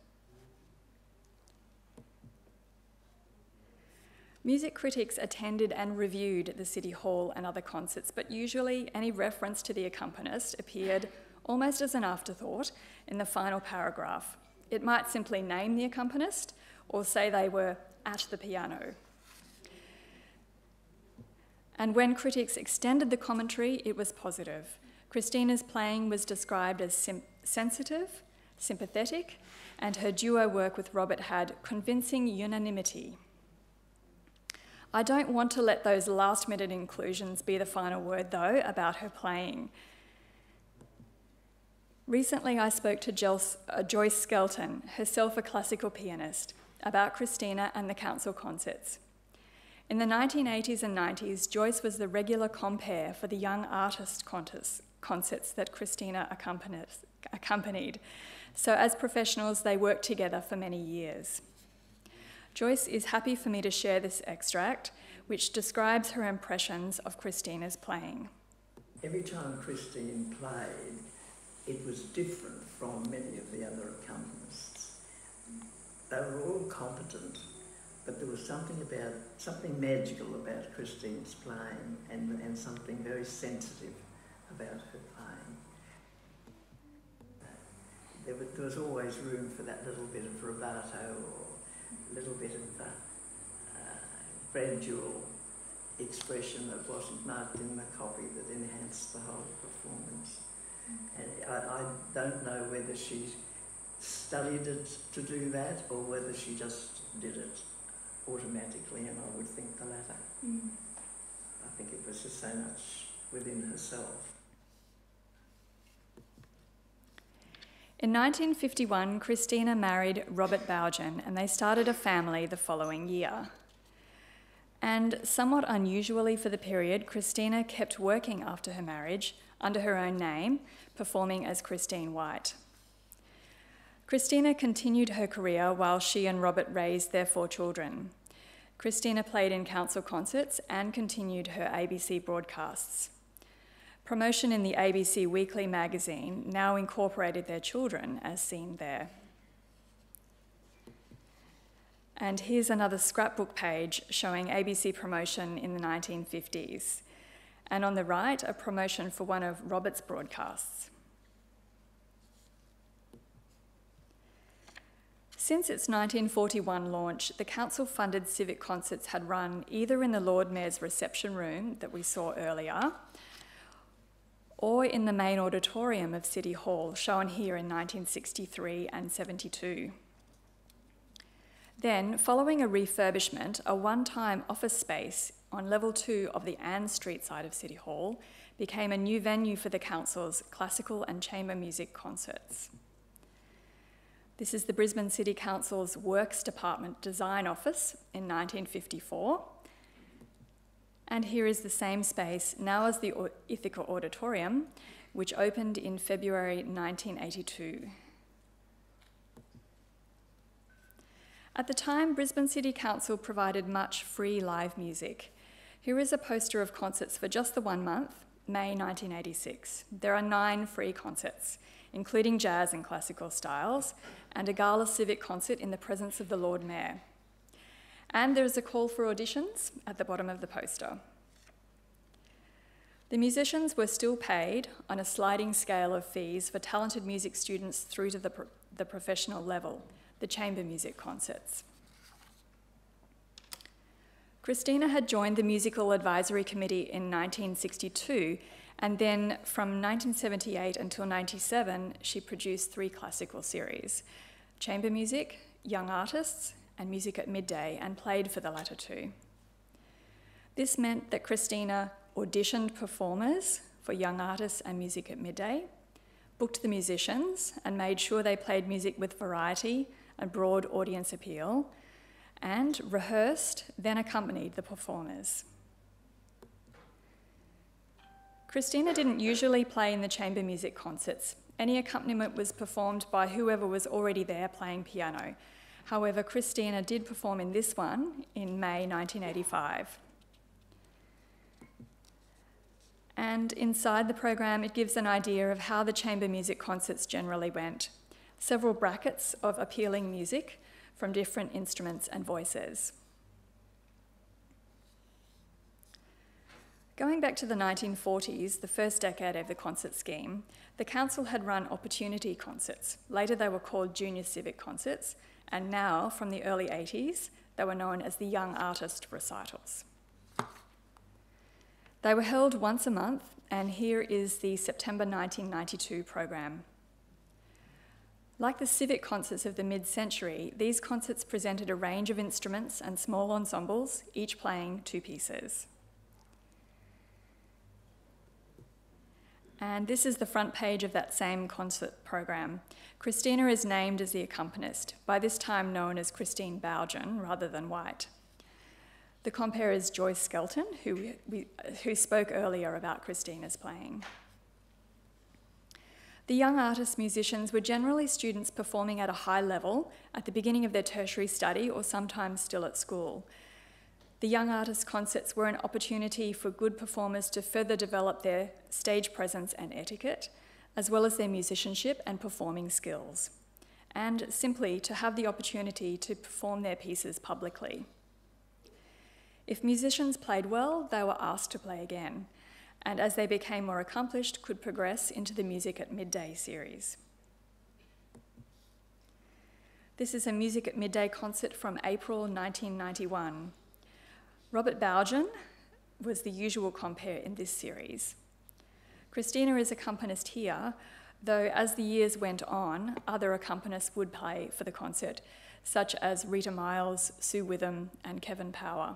Music critics attended and reviewed the City Hall and other concerts, but usually any reference to the accompanist appeared almost as an afterthought in the final paragraph. It might simply name the accompanist or say they were at the piano. And when critics extended the commentary, it was positive. Christina's playing was described as sensitive, sympathetic, and her duo work with Robert had convincing unanimity. I don't want to let those last-minute inclusions be the final word, though, about her playing. Recently, I spoke to Joyce Skelton, herself a classical pianist, about Christina and the council concerts. In the nineteen eighties and nineties, Joyce was the regular compere for the young artist concerts that Christina accompanied. So as professionals, they worked together for many years. Joyce is happy for me to share this extract, which describes her impressions of Christina's playing. Every time Christine played, it was different from many of the other accompanists. They were all competent, but there was something about, something magical about Christine's playing and, and something very sensitive about her playing. There was, there was always room for that little bit of rubato or a little bit of uh, uh, gradual expression that wasn't marked in the copy that enhanced the whole performance. And I, I don't know whether she studied it to do that or whether she just did it automatically, and I would think the latter. Mm. I think it was just so much within herself. In nineteen fifty-one, Christina married Robert Boughen and they started a family the following year. And somewhat unusually for the period, Christina kept working after her marriage under her own name, performing as Christine White. Christina continued her career while she and Robert raised their four children. Christina played in council concerts and continued her A B C broadcasts. Promotion in the A B C Weekly magazine now incorporated their children as seen there. And here's another scrapbook page showing A B C promotion in the nineteen fifties. And on the right, a promotion for one of Robert's broadcasts. Since its nineteen forty-one launch, the council-funded civic concerts had run either in the Lord Mayor's reception room that we saw earlier, or in the main auditorium of City Hall, shown here in nineteen sixty-three and seventy-two. Then, following a refurbishment, a one-time office space on level two of the Ann Street side of City Hall became a new venue for the council's classical and chamber music concerts. This is the Brisbane City Council's Works Department Design Office in nineteen fifty-four. And here is the same space, now as the Ithaca Auditorium, which opened in February nineteen eighty-two. At the time, Brisbane City Council provided much free live music. Here is a poster of concerts for just the one month, May nineteen eighty-six. There are nine free concerts, including jazz and classical styles, and a gala civic concert in the presence of the Lord Mayor. And there is a call for auditions at the bottom of the poster. The musicians were still paid on a sliding scale of fees for talented music students through to the, pro the professional level, the chamber music concerts. Christina had joined the Musical Advisory Committee in nineteen sixty-two, and then from nineteen seventy-eight until ninety-seven, she produced three classical series, Chamber Music, Young Artists, and Music at Midday, and played for the latter two. This meant that Christina auditioned performers for Young Artists and Music at Midday, booked the musicians and made sure they played music with variety and broad audience appeal, and rehearsed, then accompanied the performers. Christina didn't usually play in the chamber music concerts. Any accompaniment was performed by whoever was already there playing piano. However, Christina did perform in this one in May nineteen eighty-five. And inside the program, it gives an idea of how the chamber music concerts generally went. Several brackets of appealing music from different instruments and voices. Going back to the nineteen forties, the first decade of the concert scheme, the council had run opportunity concerts. Later they were called junior civic concerts, and now, from the early eighties, they were known as the Young Artist Recitals. They were held once a month, and here is the September nineteen ninety-two program. Like the civic concerts of the mid-century, these concerts presented a range of instruments and small ensembles, each playing two pieces. And this is the front page of that same concert program. Christina is named as the accompanist, by this time known as Christine Boughen rather than White. The compere is Joyce Skelton, who, we, who spoke earlier about Christina's playing. The young artist musicians were generally students performing at a high level at the beginning of their tertiary study or sometimes still at school. The Young Artists Concerts were an opportunity for good performers to further develop their stage presence and etiquette, as well as their musicianship and performing skills, and simply to have the opportunity to perform their pieces publicly. If musicians played well, they were asked to play again, and as they became more accomplished, could progress into the Music at Midday series. This is a Music at Midday concert from April nineteen ninety-one. Robert Boughen was the usual compere in this series. Christina is accompanist here, though as the years went on, other accompanists would play for the concert, such as Rita Miles, Sue Witham, and Kevin Power.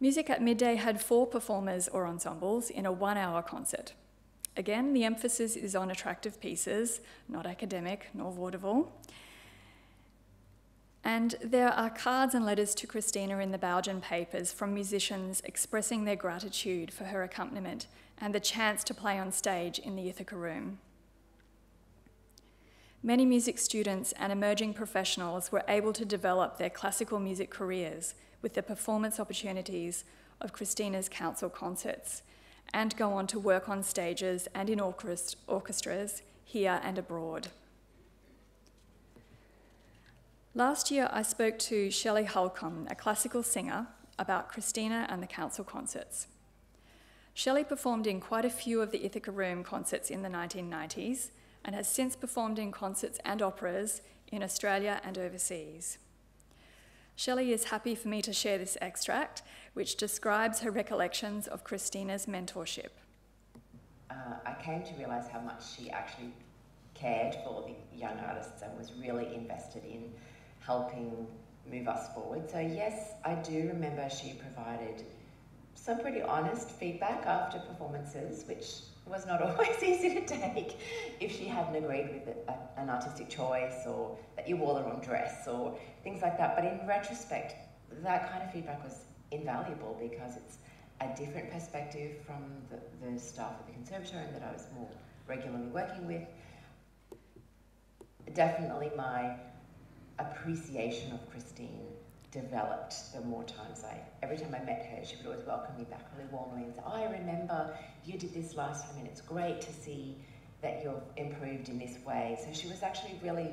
Music at Midday had four performers or ensembles in a one-hour concert. Again, the emphasis is on attractive pieces, not academic nor vaudeville. And there are cards and letters to Christina in the Boughen papers from musicians expressing their gratitude for her accompaniment and the chance to play on stage in the Ithaca Room. Many music students and emerging professionals were able to develop their classical music careers with the performance opportunities of Christina's council concerts and go on to work on stages and in orchestras here and abroad. Last year, I spoke to Shelley Holcomb, a classical singer, about Christina and the council concerts. Shelley performed in quite a few of the Ithaca Room concerts in the nineteen nineties and has since performed in concerts and operas in Australia and overseas. Shelley is happy for me to share this extract, which describes her recollections of Christina's mentorship. Uh, I came to realise how much she actually cared for the young artists and was really invested in helping move us forward. So yes, I do remember she provided some pretty honest feedback after performances, which was not always easy to take if she hadn't agreed with a, an artistic choice or that you wore the wrong dress or things like that. But in retrospect, that kind of feedback was invaluable because it's a different perspective from the, the staff at the conservatorium that I was more regularly working with. Definitely my appreciation of Christine developed the more times I, every time I met her, she would always welcome me back really warmly and say, oh, I remember you did this last time and it's great to see that you've improved in this way. So she was actually really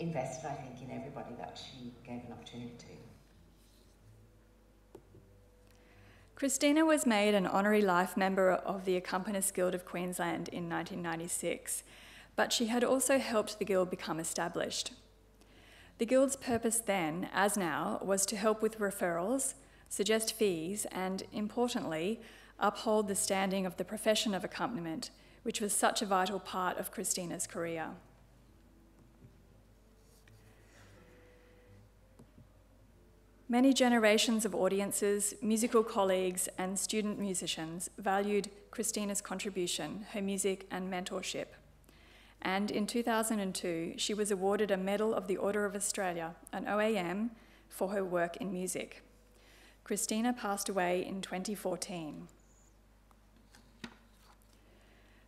invested, I think, in everybody that she gave an opportunity to. Christina was made an honorary life member of the Accompanists Guild of Queensland in nineteen ninety-six, but she had also helped the Guild become established. The Guild's purpose then, as now, was to help with referrals, suggest fees, and, importantly, uphold the standing of the profession of accompaniment, which was such a vital part of Christina's career. Many generations of audiences, musical colleagues, and student musicians valued Christina's contribution, her music, and mentorship. And in two thousand two, she was awarded a Medal of the Order of Australia, an O A M, for her work in music. Christina passed away in twenty fourteen.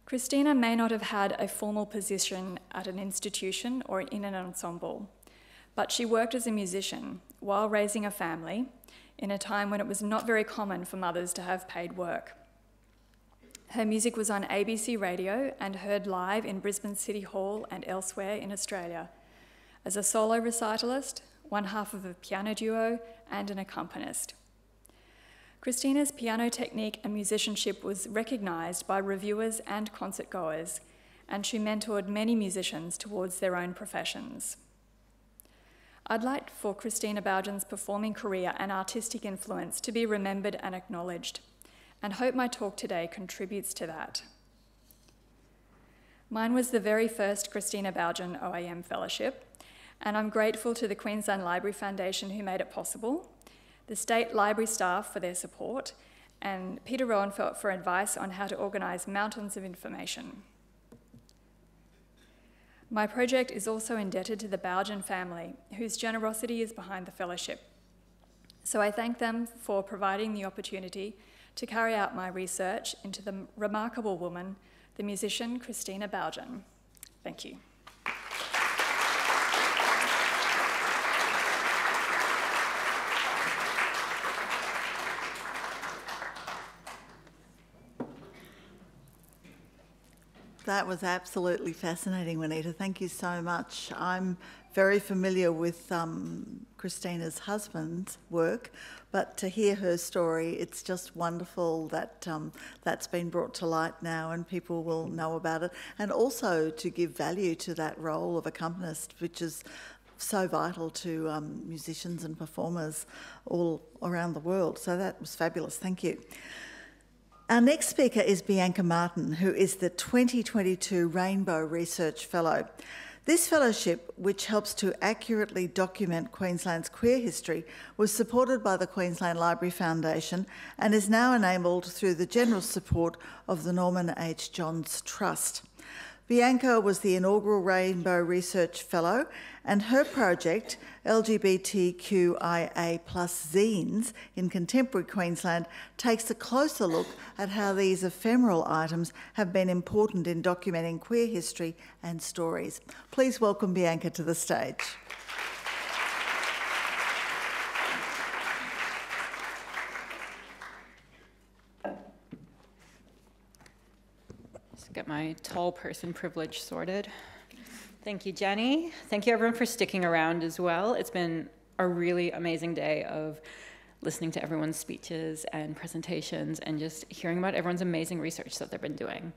Christina may not have had a formal position at an institution or in an ensemble, but she worked as a musician while raising a family in a time when it was not very common for mothers to have paid work. Her music was on A B C radio and heard live in Brisbane City Hall and elsewhere in Australia as a solo recitalist, one half of a piano duo, and an accompanist. Christina's piano technique and musicianship was recognised by reviewers and concert goers, and she mentored many musicians towards their own professions. I'd like for Christina Boughen's performing career and artistic influence to be remembered and acknowledged, and hope my talk today contributes to that. Mine was the very first Christina Boughen O A M Fellowship, and I'm grateful to the Queensland Library Foundation who made it possible, the state library staff for their support, and Peter Roenfeld for advice on how to organise mountains of information. My project is also indebted to the Boughen family, whose generosity is behind the fellowship. So I thank them for providing the opportunity to carry out my research into the remarkable woman, the musician Christina Boughen. Thank you. That was absolutely fascinating, Juanita. Thank you so much. I'm very familiar with um, Christina's husband's work, but to hear her story, it's just wonderful that um, that's been brought to light now and people will know about it, and also to give value to that role of accompanist, which is so vital to um, musicians and performers all around the world. So that was fabulous. Thank you. Our next speaker is Bianca Martin, who is the twenty twenty-two Rainbow Research Fellow. This fellowship, which helps to accurately document Queensland's queer history, was supported by the Queensland Library Foundation and is now enabled through the general support of the Norman H. Johns Trust. Bianca was the inaugural Rainbow Research Fellow, and her project, LGBTQIA plus zines in contemporary Queensland, takes a closer look at how these ephemeral items have been important in documenting queer history and stories. Please welcome Bianca to the stage. Just get my tall person privilege sorted. Thank you, Jenny. Thank you, everyone, for sticking around as well. It's been a really amazing day of listening to everyone's speeches and presentations and just hearing about everyone's amazing research that they've been doing.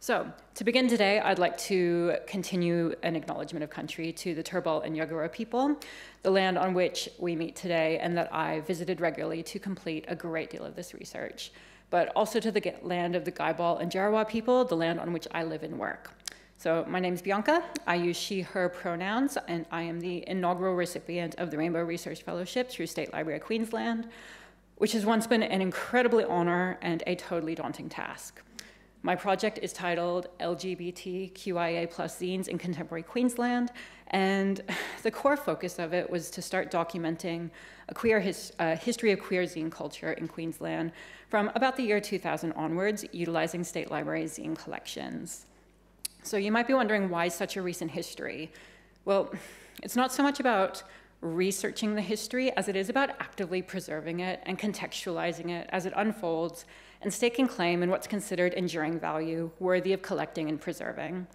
So, to begin today, I'd like to continue an acknowledgement of country to the Turrbal and Ugara people, the land on which we meet today and that I visited regularly to complete a great deal of this research, but also to the land of the Gaibal and Jarawa people, the land on which I live and work. So my name is Bianca. I use she, her pronouns, and I am the inaugural recipient of the Rainbow Research Fellowship through State Library of Queensland, which has once been an incredibly honor and a totally daunting task. My project is titled LGBTQIA plus zines in contemporary Queensland, and the core focus of it was to start documenting a queer his, uh, history of queer zine culture in Queensland from about the year two thousand onwards, utilizing State Library zine collections. So you might be wondering why such a recent history. Well, it's not so much about researching the history as it is about actively preserving it and contextualizing it as it unfolds and staking claim in what's considered enduring value worthy of collecting and preserving.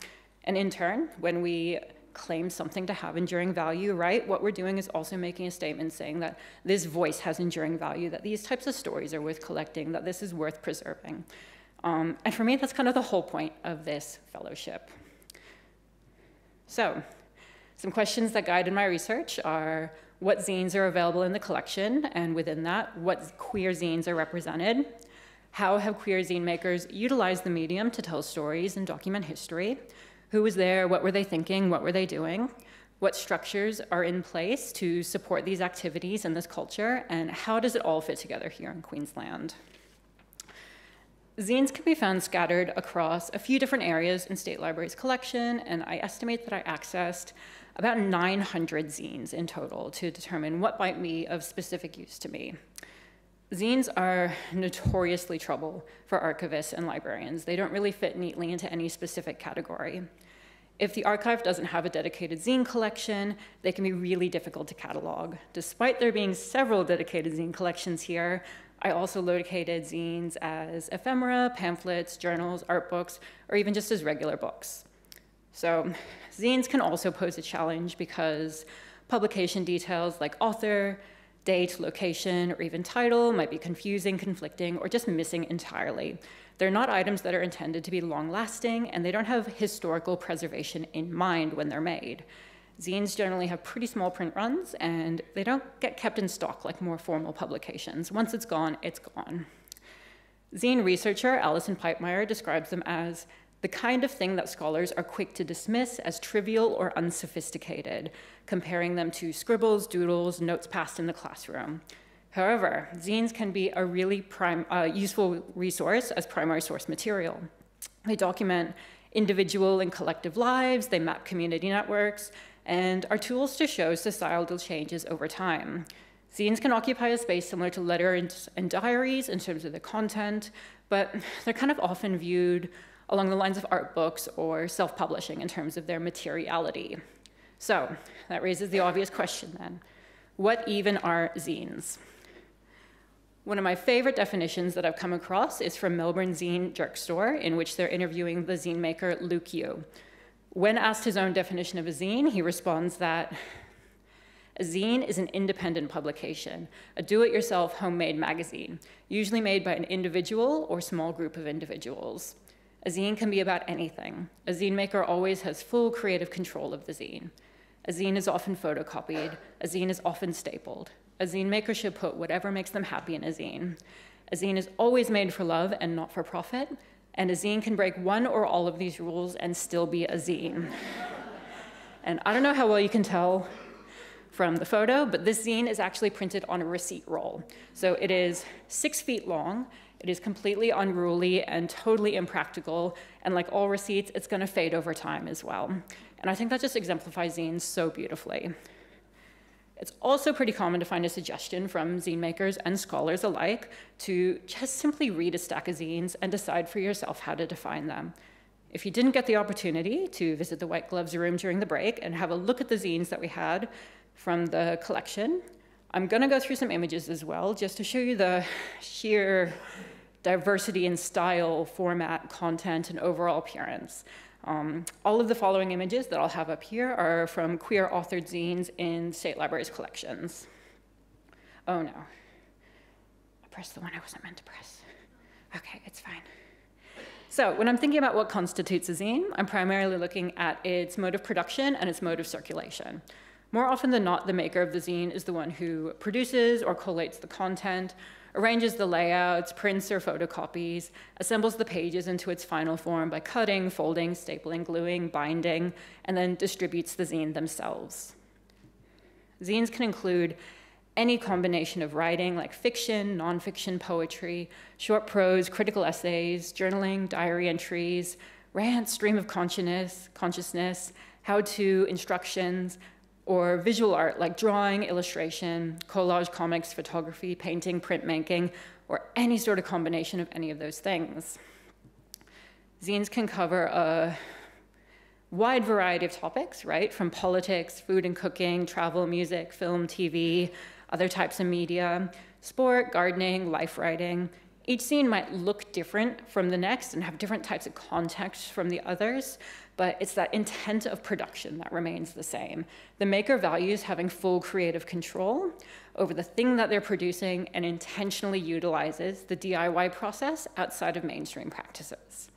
And in turn, when we claim something to have enduring value, right, what we're doing is also making a statement saying that this voice has enduring value, that these types of stories are worth collecting, that this is worth preserving. Um, and for me, that's kind of the whole point of this fellowship. So, some questions that guided my research are, what zines are available in the collection, and within that, what queer zines are represented? How have queer zine makers utilized the medium to tell stories and document history? Who was there, what were they thinking, what were they doing? What structures are in place to support these activities and this culture, and how does it all fit together here in Queensland? Zines can be found scattered across a few different areas in State Library's collection, and I estimate that I accessed about nine hundred zines in total to determine what might be of specific use to me. Zines are notoriously trouble for archivists and librarians. They don't really fit neatly into any specific category. If the archive doesn't have a dedicated zine collection, they can be really difficult to catalog. Despite there being several dedicated zine collections here, I also located zines as ephemera, pamphlets, journals, art books, or even just as regular books. So zines can also pose a challenge because publication details like author, date, location, or even title might be confusing, conflicting, or just missing entirely. They're not items that are intended to be long-lasting, and they don't have historical preservation in mind when they're made. Zines generally have pretty small print runs, and they don't get kept in stock like more formal publications. Once it's gone, it's gone. Zine researcher Alison Pipemyer describes them as the kind of thing that scholars are quick to dismiss as trivial or unsophisticated, comparing them to scribbles, doodles, notes passed in the classroom. However, zines can be a really prime, uh, useful resource as primary source material. They document individual and collective lives, they map community networks, and are tools to show societal changes over time. Zines can occupy a space similar to letters and diaries in terms of the content, but they're kind of often viewed along the lines of art books or self-publishing in terms of their materiality. So that raises the obvious question then, what even are zines? One of my favorite definitions that I've come across is from Melbourne Zine Jerk Store, in which they're interviewing the zine maker Luke Yu. When asked his own definition of a zine, he responds that a zine is an independent publication, a do-it-yourself homemade magazine, usually made by an individual or small group of individuals. A zine can be about anything. A zine maker always has full creative control of the zine. A zine is often photocopied. A zine is often stapled. A zine maker should put whatever makes them happy in a zine. A zine is always made for love and not for profit, and a zine can break one or all of these rules and still be a zine. And I don't know how well you can tell from the photo, but this zine is actually printed on a receipt roll. So it is six feet long, it is completely unruly and totally impractical, and like all receipts, it's gonna fade over time as well. And I think that just exemplifies zines so beautifully. It's also pretty common to find a suggestion from zine makers and scholars alike to just simply read a stack of zines and decide for yourself how to define them. If you didn't get the opportunity to visit the White Gloves room during the break and have a look at the zines that we had from the collection, I'm gonna go through some images as well, just to show you the sheer diversity in style, format, content, and overall appearance. Um, all of the following images that I'll have up here are from queer-authored zines in State Libraries collections. Oh no, I pressed the one I wasn't meant to press. Okay, it's fine. So when I'm thinking about what constitutes a zine, I'm primarily looking at its mode of production and its mode of circulation. More often than not, the maker of the zine is the one who produces or collates the content, arranges the layouts, prints or photocopies, assembles the pages into its final form by cutting, folding, stapling, gluing, binding, and then distributes the zine themselves. Zines can include any combination of writing, like fiction, nonfiction, poetry, short prose, critical essays, journaling, diary entries, rants, stream of consciousness, consciousness, how-to, instructions, or visual art like drawing, illustration, collage, comics, photography, painting, printmaking, or any sort of combination of any of those things. Zines can cover a wide variety of topics, right? From politics, food and cooking, travel, music, film, T V, other types of media, sport, gardening, life writing. Each zine might look different from the next and have different types of context from the others, but it's that intent of production that remains the same. The maker values having full creative control over the thing that they're producing and intentionally utilizes the D I Y process outside of mainstream practices.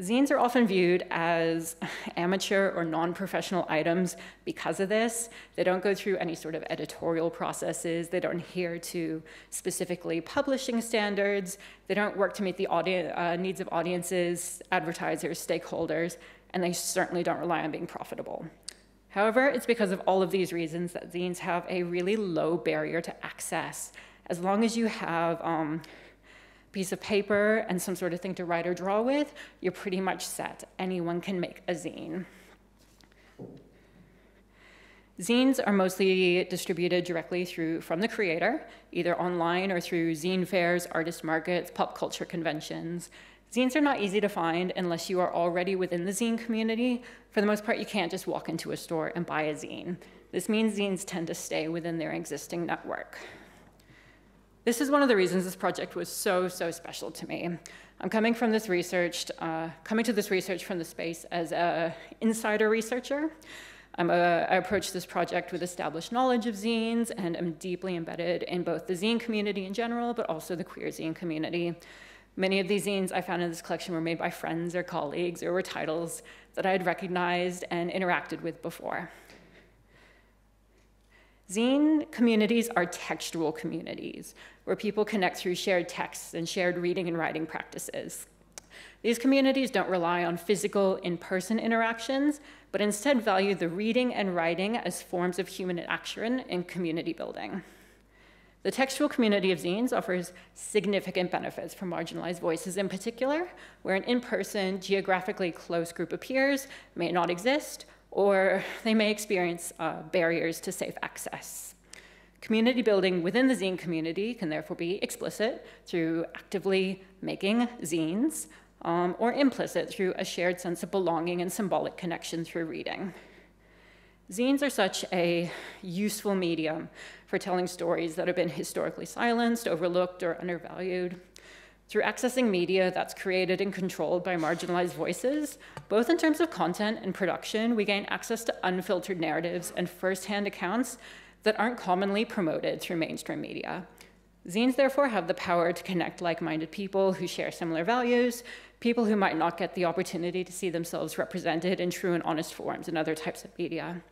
Zines are often viewed as amateur or non-professional items because of this. They don't go through any sort of editorial processes. They don't adhere to specifically publishing standards. They don't work to meet the audience, uh, needs of audiences, advertisers, stakeholders, and they certainly don't rely on being profitable. However, it's because of all of these reasons that zines have a really low barrier to access. As long as you have um, piece of paper and some sort of thing to write or draw with, you're pretty much set. Anyone can make a zine. Zines are mostly distributed directly through from the creator, either online or through zine fairs, artist markets, pop culture conventions. Zines are not easy to find unless you are already within the zine community. For the most part, you can't just walk into a store and buy a zine. This means zines tend to stay within their existing network. This is one of the reasons this project was so, so special to me. I'm coming from this research, uh, coming to this research from the space as an insider researcher. I'm a, I approached this project with established knowledge of zines and am deeply embedded in both the zine community in general, but also the queer zine community. Many of these zines I found in this collection were made by friends or colleagues or were titles that I had recognized and interacted with before. Zine communities are textual communities, where people connect through shared texts and shared reading and writing practices. These communities don't rely on physical, in-person interactions, but instead value the reading and writing as forms of human action and community building. The textual community of zines offers significant benefits for marginalized voices in particular, where an in-person, geographically close group of peers may not exist, or they may experience uh, barriers to safe access. Community building within the zine community can therefore be explicit through actively making zines, um, or implicit through a shared sense of belonging and symbolic connection through reading. Zines are such a useful medium for telling stories that have been historically silenced, overlooked, or undervalued. Through accessing media that's created and controlled by marginalized voices, both in terms of content and production, we gain access to unfiltered narratives and first-hand accounts that aren't commonly promoted through mainstream media. Zines, therefore, have the power to connect like-minded people who share similar values, people who might not get the opportunity to see themselves represented in true and honest forms in other types of media.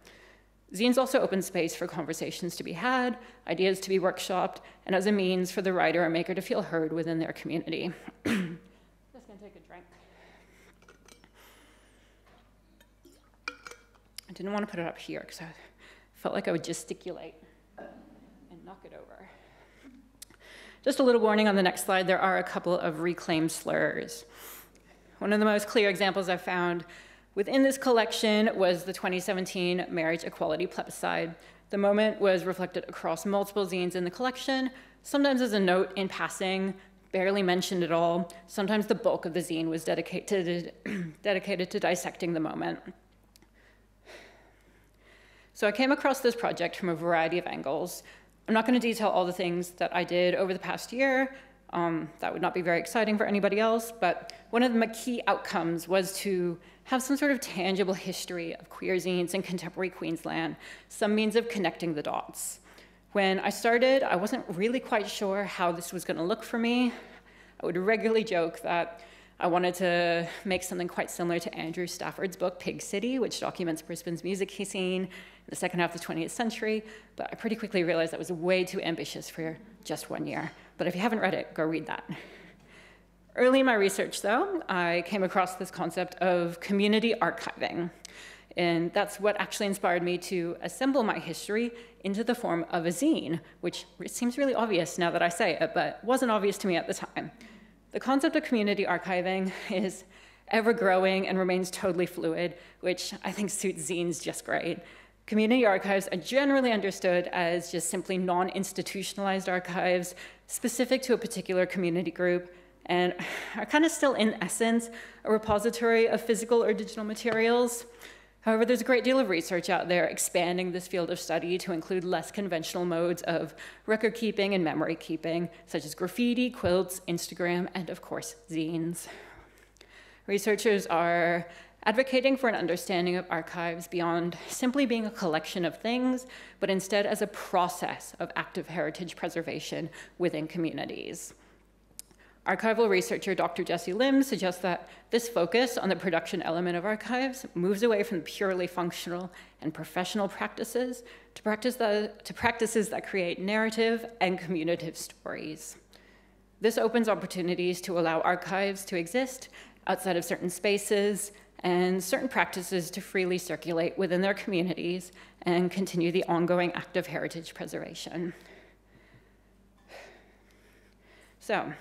Zines also open space for conversations to be had, ideas to be workshopped, and as a means for the writer or maker to feel heard within their community. Just gonna take a drink. I didn't want to put it up here because I felt like I would gesticulate and knock it over. Just a little warning on the next slide, there are a couple of reclaimed slurs. One of the most clear examples I've found within this collection was the twenty seventeen marriage equality plebiscite. The moment was reflected across multiple zines in the collection, sometimes as a note in passing, barely mentioned at all. Sometimes the bulk of the zine was dedicated, dedicated to dissecting the moment. So I came across this project from a variety of angles. I'm not going to detail all the things that I did over the past year. Um, that would not be very exciting for anybody else, but one of the key outcomes was to have some sort of tangible history of queer zines in contemporary Queensland, some means of connecting the dots. When I started, I wasn't really quite sure how this was going to look for me. I would regularly joke that I wanted to make something quite similar to Andrew Stafford's book, Pig City, which documents Brisbane's music scene in the second half of the twentieth century, but I pretty quickly realized that was way too ambitious for just one year. But if you haven't read it, go read that. Early in my research, though, I came across this concept of community archiving, and that's what actually inspired me to assemble my history into the form of a zine, which seems really obvious now that I say it, but wasn't obvious to me at the time. The concept of community archiving is ever-growing and remains totally fluid, which I think suits zines just great. Community archives are generally understood as just simply non-institutionalized archives specific to a particular community group and are kind of still, in essence, a repository of physical or digital materials. However, there's a great deal of research out there expanding this field of study to include less conventional modes of record-keeping and memory-keeping, such as graffiti, quilts, Instagram, and, of course, zines. Researchers are advocating for an understanding of archives beyond simply being a collection of things, but instead as a process of active heritage preservation within communities. Archival researcher Doctor Jesse Lim suggests that this focus on the production element of archives moves away from purely functional and professional practices to, practice the, to practices that create narrative and communicative stories. This opens opportunities to allow archives to exist outside of certain spaces and certain practices to freely circulate within their communities and continue the ongoing active heritage preservation. So,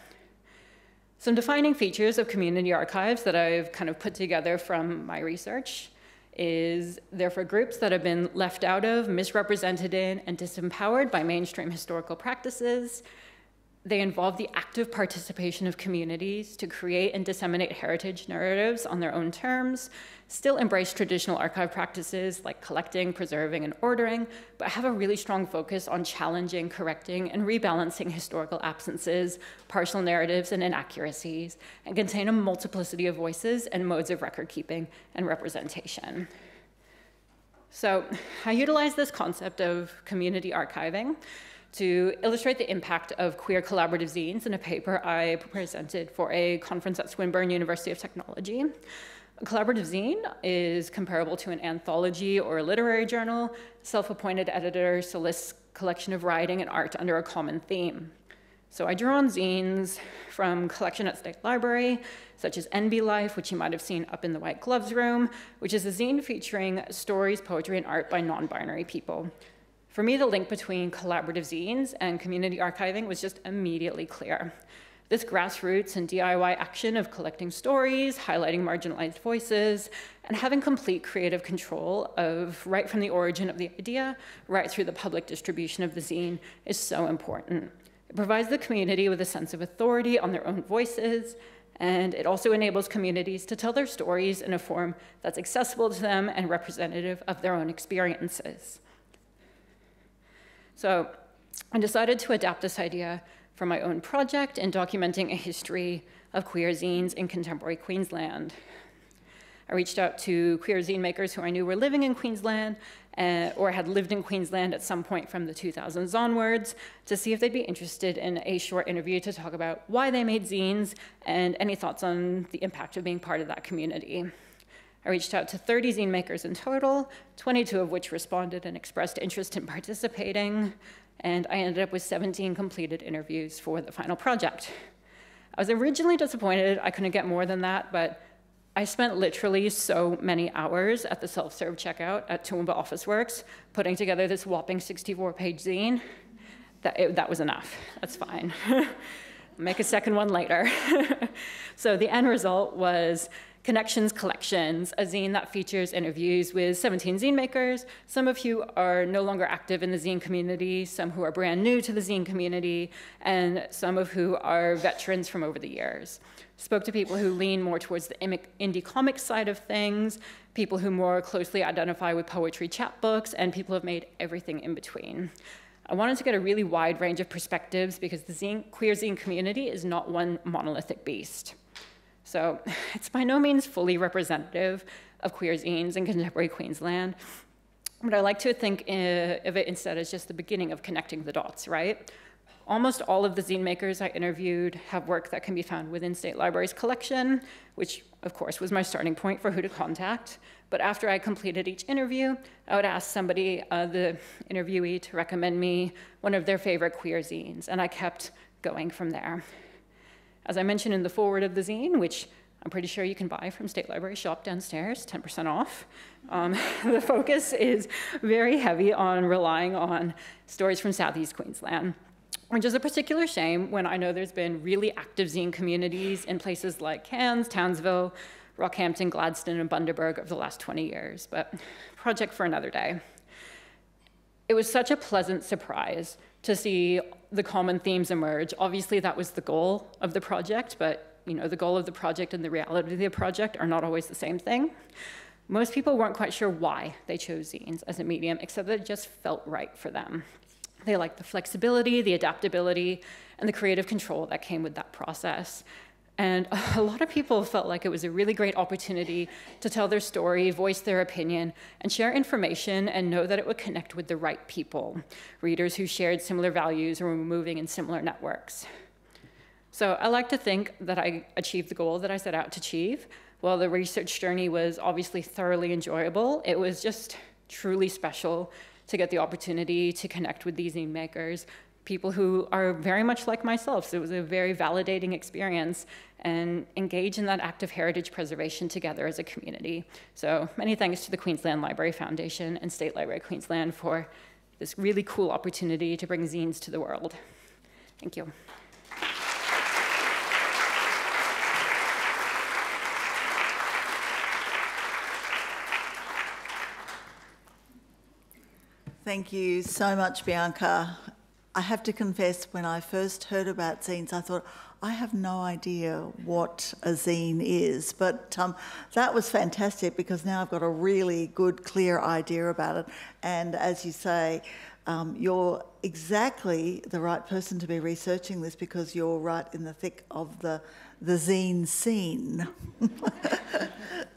some defining features of community archives that I've kind of put together from my research is they're for groups that have been left out of, misrepresented in, and disempowered by mainstream historical practices. They involve the active participation of communities to create and disseminate heritage narratives on their own terms, still embrace traditional archive practices like collecting, preserving, and ordering, but have a really strong focus on challenging, correcting, and rebalancing historical absences, partial narratives, and inaccuracies, and contain a multiplicity of voices and modes of record-keeping and representation. So I utilize this concept of community archiving to illustrate the impact of queer collaborative zines in a paper I presented for a conference at Swinburne University of Technology. A collaborative zine is comparable to an anthology or a literary journal. Self-appointed editor solicits a collection of writing and art under a common theme. So I drew on zines from collection at State Library, such as N B Life, which you might have seen up in the White Gloves room, which is a zine featuring stories, poetry, and art by non-binary people. For me, the link between collaborative zines and community archiving was just immediately clear. This grassroots and D I Y action of collecting stories, highlighting marginalized voices, and having complete creative control of right from the origin of the idea, right through the public distribution of the zine is so important. It provides the community with a sense of authority on their own voices And it also enables communities to tell their stories in a form that's accessible to them and representative of their own experiences. So I decided to adapt this idea for my own project in documenting a history of queer zines in contemporary Queensland. I reached out to queer zine makers who I knew were living in Queensland uh, or had lived in Queensland at some point from the two thousands onwards to see if they'd be interested in a short interview to talk about why they made zines and any thoughts on the impact of being part of that community. I reached out to thirty zine makers in total, twenty-two of which responded and expressed interest in participating, and I ended up with seventeen completed interviews for the final project. I was originally disappointed I couldn't get more than that, but I spent literally so many hours at the self-serve checkout at Toowoomba Office Works putting together this whopping sixty-four page zine that it, that was enough. That's fine. Make a second one later. So the end result was Connections Collections, a zine that features interviews with seventeen zine makers, some of who are no longer active in the zine community, some who are brand new to the zine community, and some of who are veterans from over the years. Spoke to people who lean more towards the indie comic side of things, people who more closely identify with poetry chapbooks, and people who have made everything in between. I wanted to get a really wide range of perspectives because the zine, queer zine community is not one monolithic beast. So it's by no means fully representative of queer zines in contemporary Queensland, but I like to think of it instead as just the beginning of connecting the dots, right? Almost all of the zine makers I interviewed have work that can be found within State Library's collection, which of course was my starting point for who to contact. But after I completed each interview, I would ask somebody, uh, the interviewee, to recommend me one of their favorite queer zines, and I kept going from there. As I mentioned in the foreword of the zine, which I'm pretty sure you can buy from State Library shop downstairs, ten percent off, um, the focus is very heavy on relying on stories from Southeast Queensland, which is a particular shame when I know there's been really active zine communities in places like Cairns, Townsville, Rockhampton, Gladstone, and Bundaberg over the last twenty years, but project for another day. It was such a pleasant surprise to see the common themes emerge. Obviously, that was the goal of the project, but you know, the goal of the project and the reality of the project are not always the same thing. Most people weren't quite sure why they chose zines as a medium, except that it just felt right for them. They liked the flexibility, the adaptability, and the creative control that came with that process. And a lot of people felt like it was a really great opportunity to tell their story, voice their opinion, and share information and know that it would connect with the right people, readers who shared similar values or were moving in similar networks. So I like to think that I achieved the goal that I set out to achieve. While the research journey was obviously thoroughly enjoyable, it was just truly special to get the opportunity to connect with these zine makers, people who are very much like myself, so it was a very validating experience, and engage in that act of heritage preservation together as a community. So many thanks to the Queensland Library Foundation and State Library Queensland for this really cool opportunity to bring zines to the world. Thank you. Thank you so much, Bianca. I have to confess, when I first heard about zines, I thought, I have no idea what a zine is. But um, that was fantastic, because now I've got a really good, clear idea about it. And as you say, um, you're exactly the right person to be researching this, because you're right in the thick of the, the zine scene.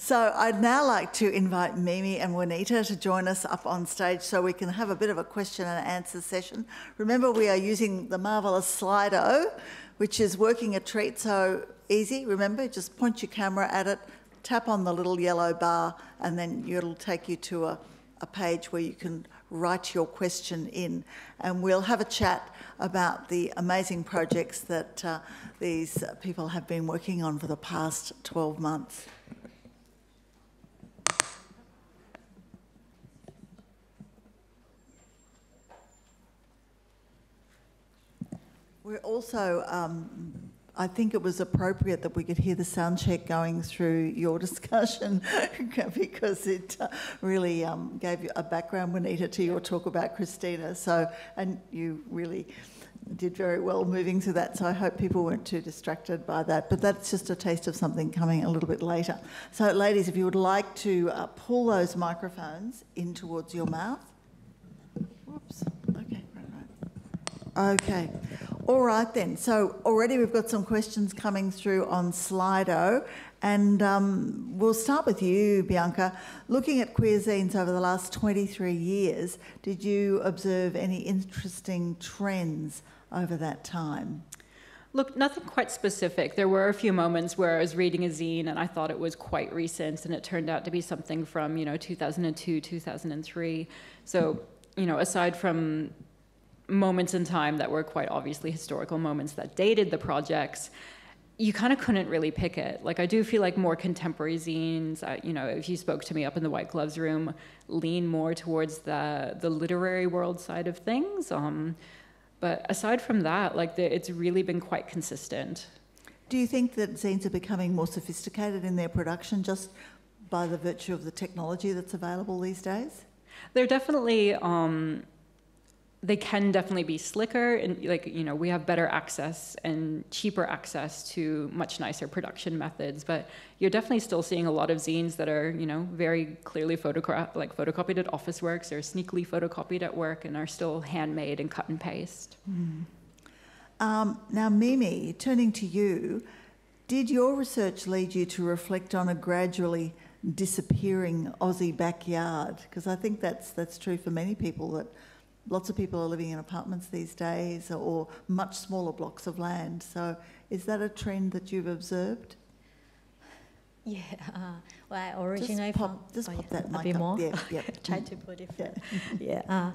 So I'd now like to invite Mimi and Juanita to join us up on stage so we can have a bit of a question and answer session. Remember, we are using the marvellous Slido, which is working a treat, so easy. Remember, just point your camera at it, tap on the little yellow bar, and then it'll take you to a, a page where you can write your question in. And we'll have a chat about the amazing projects that uh, these people have been working on for the past twelve months. We're also, um, I think it was appropriate that we could hear the sound check going through your discussion because it uh, really um, gave a background, Juanita, to your talk about Christina. So, and you really did very well moving through that, so I hope people weren't too distracted by that. But that's just a taste of something coming a little bit later. So, ladies, if you would like to uh, pull those microphones in towards your mouth. Whoops. Okay, right, right. Okay. All right then. So already we've got some questions coming through on Slido. And um, we'll start with you, Bianca. Looking at cuisines over the last twenty-three years, did you observe any interesting trends over that time? Look, nothing quite specific. There were a few moments where I was reading a zine and I thought it was quite recent, and it turned out to be something from, you know, two thousand two, two thousand three. So, you know, aside from moments in time that were quite obviously historical moments that dated the projects, you kind of couldn't really pick it. Like, I do feel like more contemporary zines, uh, you know, if you spoke to me up in the White Gloves room, lean more towards the, the literary world side of things. Um, but aside from that, like, the, it's really been quite consistent. Do you think that zines are becoming more sophisticated in their production just by the virtue of the technology that's available these days? They're definitely... Um, they can definitely be slicker, and, like, you know, we have better access and cheaper access to much nicer production methods, but you're definitely still seeing a lot of zines that are, you know, very clearly photocop like photocopied at Office Works or sneakily photocopied at work and are still handmade and cut and paste. Mm. Um, now, Mimi, turning to you, did your research lead you to reflect on a gradually disappearing Aussie backyard? Because I think that's, that's true for many people, that lots of people are living in apartments these days or much smaller blocks of land. So is that a trend that you've observed? Yeah. Uh, well, I originally... Just pop, just oh, pop yeah, that mic a bit up. More. Yeah, yeah. Try to put it first. Yeah. Yeah, uh,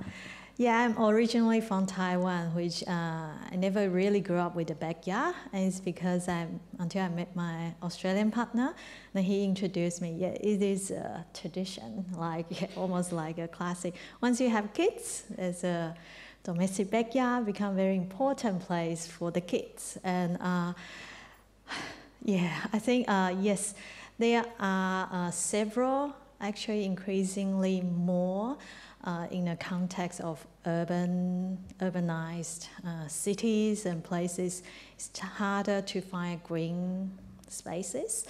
yeah, I'm originally from Taiwan, which uh, I never really grew up with the backyard. And it's because I'm, until I met my Australian partner, and he introduced me. Yeah, it is a tradition, like, yeah, almost like a classic. Once you have kids, there's a domestic backyard become a very important place for the kids. And uh, yeah, I think, uh, yes, there are uh, several, actually increasingly more, Uh, in the context of urban, urbanized uh, cities and places. It's harder to find green spaces.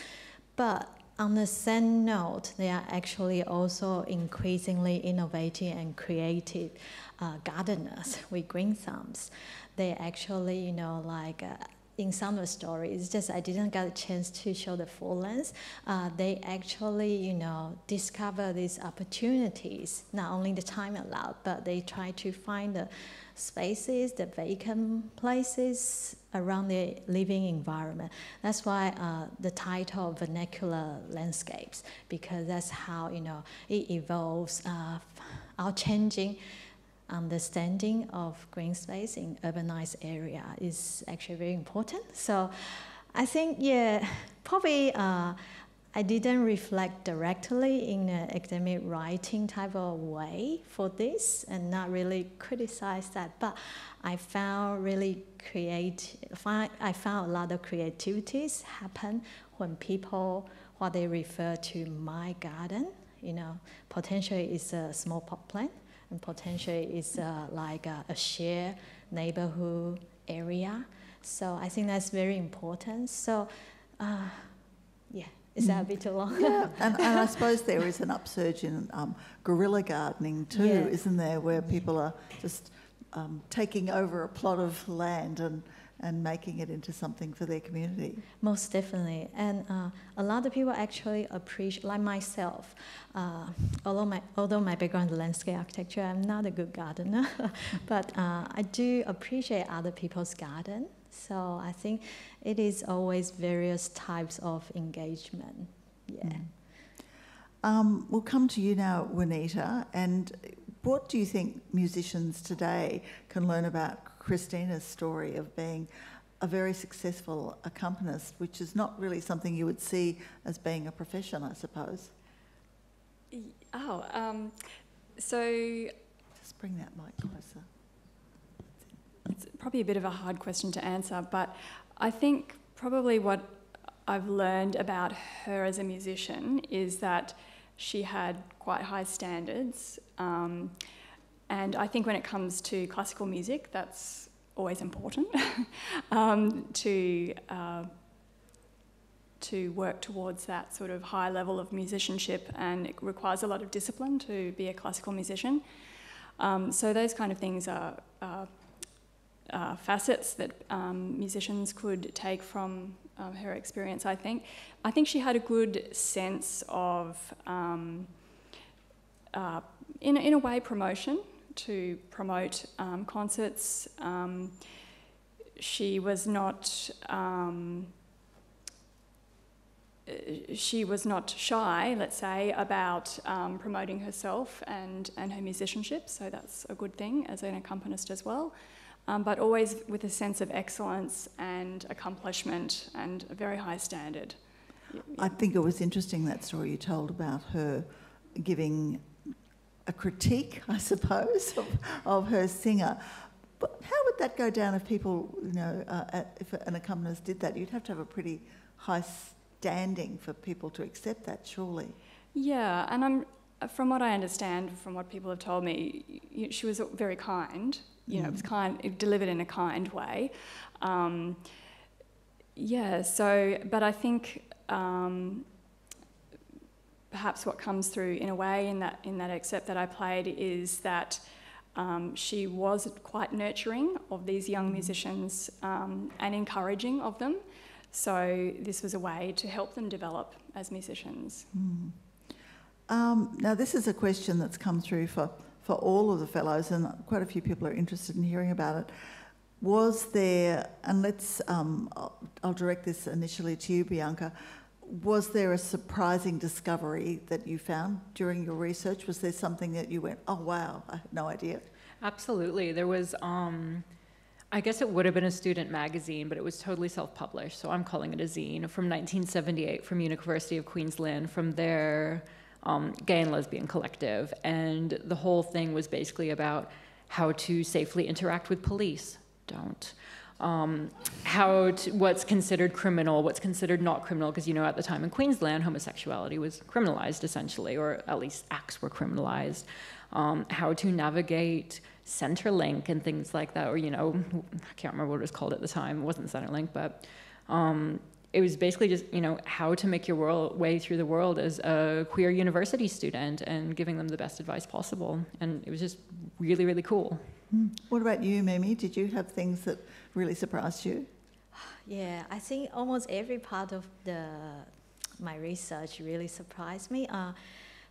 But on the same note, they are actually also increasingly innovative and creative uh, gardeners with green thumbs. They actually, you know, like, uh, in some of the stories, just I didn't get a chance to show the full length. Uh, they actually, you know, discover these opportunities, not only the time allowed, but they try to find the spaces, the vacant places around their living environment. That's why uh, the title Vernacular Landscapes, because that's how, you know, it evolves uh, our changing understanding of green space in urbanized area is actually very important. So I think, yeah, probably uh, I didn't reflect directly in an academic writing type of way for this and not really criticize that, but I found really create, find, I found a lot of creativities happen when people, what they refer to my garden, you know, potentially it's a small pot plant, and potentially it's uh, like a, a shared neighborhood area. So I think that's very important. So, uh, yeah, is that a bit too long? Yeah, and, and I suppose there is an upsurge in um, guerrilla gardening too, yeah, isn't there, where people are just um, taking over a plot of land and, and making it into something for their community. Most definitely. And uh, a lot of people actually appreciate, like myself, uh, although, my, although my background is landscape architecture, I'm not a good gardener, but uh, I do appreciate other people's garden. So I think it is always various types of engagement. Yeah. Mm. Um, we'll come to you now, Juanita, and what do you think musicians today can learn about Christina's story of being a very successful accompanist, which is not really something you would see as being a profession, I suppose? Oh, um, so... Just bring that mic closer. It's probably a bit of a hard question to answer, but I think probably what I've learned about her as a musician is that she had quite high standards. Um, and I think when it comes to classical music, that's always important um, to, uh, to work towards that sort of high level of musicianship, and it requires a lot of discipline to be a classical musician. Um, so those kind of things are uh, uh, facets that um, musicians could take from uh, her experience, I think. I think she had a good sense of, um, uh, in, in a way, promotion, to promote um, concerts. Um, she was not... Um, she was not shy, let's say, about um, promoting herself and, and her musicianship, so that's a good thing as an accompanist as well, um, but always with a sense of excellence and accomplishment and a very high standard. I think it was interesting, that story you told about her giving a critique, I suppose, of, of her singer. But how would that go down if people, you know, uh, if an accompanist did that? You'd have to have a pretty high standard standing for people to accept that, surely. Yeah, and I'm, from what I understand, from what people have told me, you, she was very kind. You mm. know, it was kind, it delivered in a kind way. Um, yeah. So, but I think um, perhaps what comes through in a way in that in that excerpt that I played is that um, she was quite nurturing of these young musicians um, and encouraging of them. So this was a way to help them develop as musicians. Mm. Um, now this is a question that's come through for, for all of the fellows, and quite a few people are interested in hearing about it. Was there, and let's, um, I'll, I'll direct this initially to you, Bianca, was there a surprising discovery that you found during your research? Was there something that you went, oh wow, I had no idea? Absolutely, there was, um, I guess it would have been a student magazine, but it was totally self-published, so I'm calling it a zine, from nineteen seventy-eight, from University of Queensland, from their um, gay and lesbian collective. And the whole thing was basically about how to safely interact with police. Don't. Um, how to, what's considered criminal, what's considered not criminal, because, you know, at the time in Queensland, homosexuality was criminalized, essentially, or at least acts were criminalized. Um, how to navigate Centrelink and things like that, or, you know, I can't remember what it was called at the time. It wasn't Centrelink, but um, it was basically just, you know, how to make your world, way through the world as a queer university student, and giving them the best advice possible. And it was just really, really cool. What about you, Mimi? Did you have things that really surprised you? Yeah, I think almost every part of the my research really surprised me. Uh,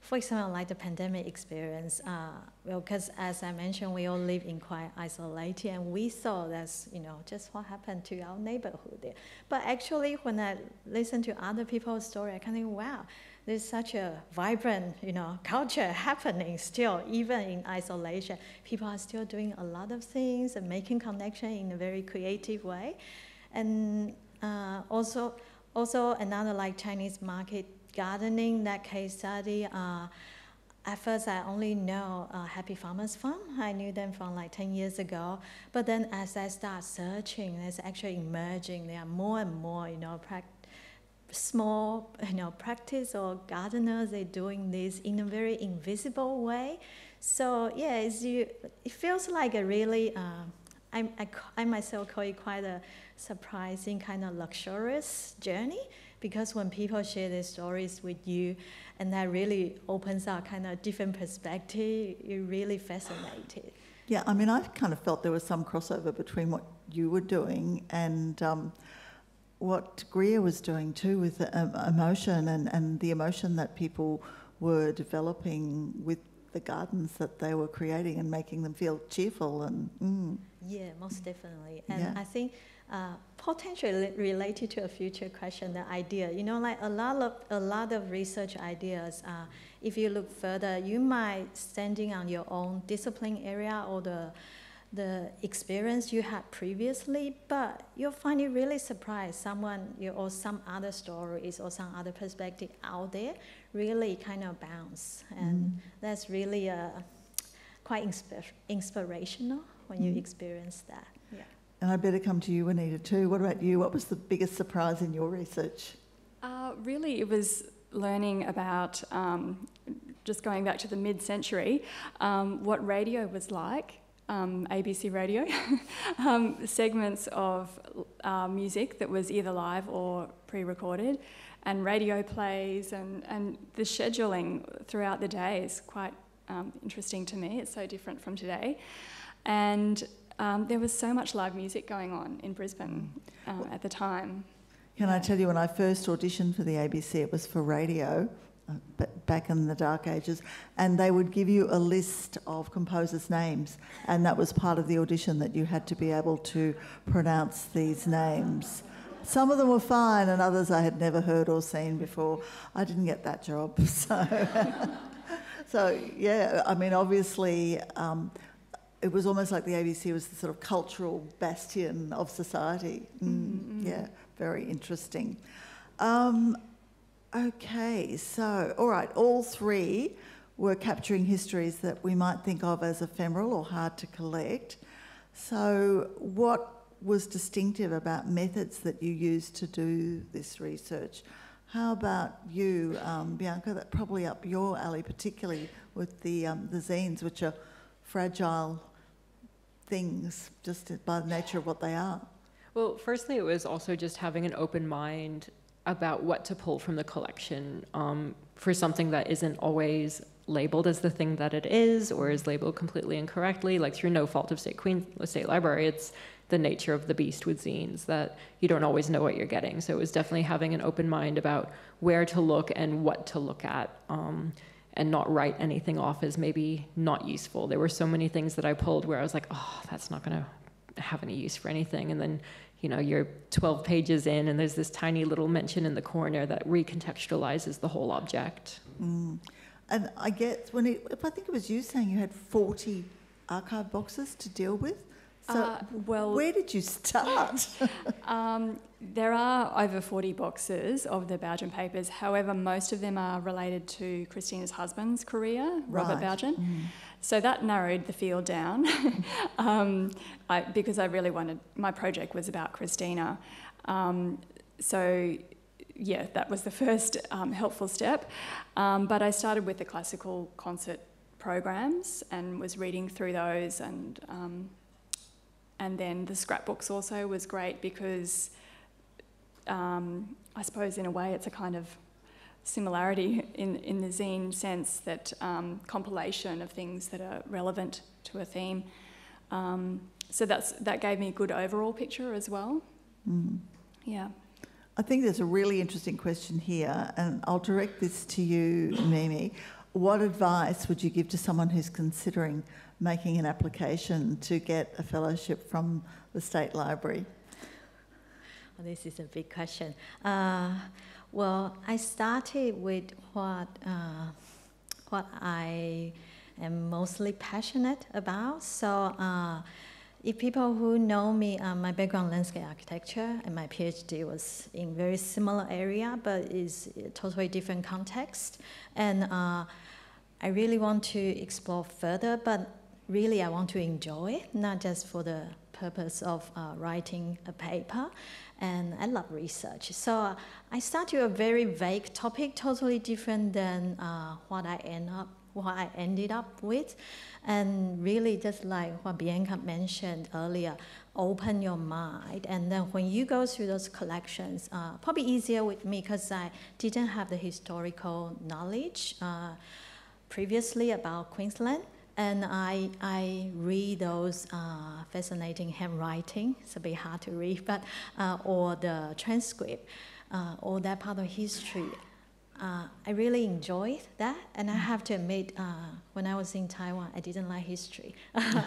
For example, like the pandemic experience, uh, well, because as I mentioned, we all live in quite isolated, and we saw that's, you know, just what happened to our neighborhood there. But actually, when I listen to other people's story, I kind of think, wow, there's such a vibrant, you know, culture happening still, even in isolation. People are still doing a lot of things and making connection in a very creative way. And uh, also, also another like Chinese market gardening, that case study, uh, at first I only know uh, Happy Farmers Farm. I knew them from like ten years ago. But then as I start searching, it's actually emerging. There are more and more, you know, small, you know, practice or gardeners, they're doing this in a very invisible way. So yeah, it's, you, it feels like a really, uh, I, I, I myself call it quite a surprising kind of luxurious journey. Because when people share their stories with you, and that really opens up kind of different perspective, you're really fascinated. Yeah, I mean, I kind of felt there was some crossover between what you were doing and um, what Greer was doing too, with um, emotion and, and the emotion that people were developing with the gardens that they were creating and making them feel cheerful. And mm. Yeah, most definitely. And yeah. I think Uh, potentially related to a future question, the idea, you know, like a lot of a lot of research ideas. Uh, if you look further, you might standing on your own discipline area or the the experience you had previously, but you'll find it really surprised someone you, or some other stories or some other perspective out there really kind of bounce, and mm. that's really uh, quite insp inspirational when mm. you experience that. Yeah. And I better come to you, Juanita, too. What about you? What was the biggest surprise in your research? Uh, really, it was learning about, um, just going back to the mid-century, um, what radio was like, um, A B C radio, um, segments of uh, music that was either live or pre-recorded, and radio plays, and, and the scheduling throughout the day is quite um, interesting to me. It's so different from today. And um, there was so much live music going on in Brisbane uh, well, at the time. Can yeah. I tell you, when I first auditioned for the A B C, it was for radio, uh, but back in the dark ages, and they would give you a list of composers' names, and that was part of the audition, that you had to be able to pronounce these names. Some of them were fine, and others I had never heard or seen before. I didn't get that job, so... so, yeah, I mean, obviously, um, it was almost like the A B C was the sort of cultural bastion of society. Mm, mm-hmm. Yeah, very interesting. Um, okay, so, all right, all three were capturing histories that we might think of as ephemeral or hard to collect. So what was distinctive about methods that you used to do this research? How about you, um, Bianca? That's probably up your alley, particularly with the, um, the zines, which are fragile things just by the nature of what they are. Well, firstly, it was also just having an open mind about what to pull from the collection um, for something that isn't always labeled as the thing that it is, or is labeled completely incorrectly, like through no fault of State Queen, State Library. It's the nature of the beast with zines, that you don't always know what you're getting. So it was definitely having an open mind about where to look and what to look at, um, and not write anything off as maybe not useful. There were so many things that I pulled where I was like, oh, that's not gonna have any use for anything. And then, you know, you're twelve pages in and there's this tiny little mention in the corner that recontextualizes the whole object. Mm. And I get, when it, if I think it was you saying you had forty archive boxes to deal with. So uh, well, where did you start? um, there are over forty boxes of the Boughen papers. However, most of them are related to Christina's husband's career, Robert right. Boughen. Mm. So that narrowed the field down um, I, because I really wanted... My project was about Christina. Um, so, yeah, that was the first um, helpful step. Um, but I started with the classical concert programs and was reading through those, and... Um, And then the scrapbooks also was great because um, I suppose in a way it's a kind of similarity in, in the zine sense, that um, compilation of things that are relevant to a theme. Um, so that's, that gave me a good overall picture as well. Mm. Yeah. I think there's a really interesting question here, and I'll direct this to you, Mimi. What advice would you give to someone who's considering making an application to get a fellowship from the State Library? Well, this is a big question. Uh, well, I started with what, uh, what I am mostly passionate about. So uh, if people who know me, uh, my background landscape architecture, and my PhD was in very similar area, but is a totally different context. And uh, I really want to explore further, but really I want to enjoy it, not just for the purpose of uh, writing a paper. And I love research. So uh, I started with a very vague topic, totally different than uh, what I end up, what I ended up with. And really, just like what Bianca mentioned earlier, open your mind. And then when you go through those collections, uh, probably easier with me because I didn't have the historical knowledge uh, previously about Queensland. And I, I read those uh, fascinating handwriting. It's a bit hard to read, but uh, or the transcript, uh, or that part of history. Uh, I really enjoyed that, and I have to admit, uh, when I was in Taiwan, I didn't like history.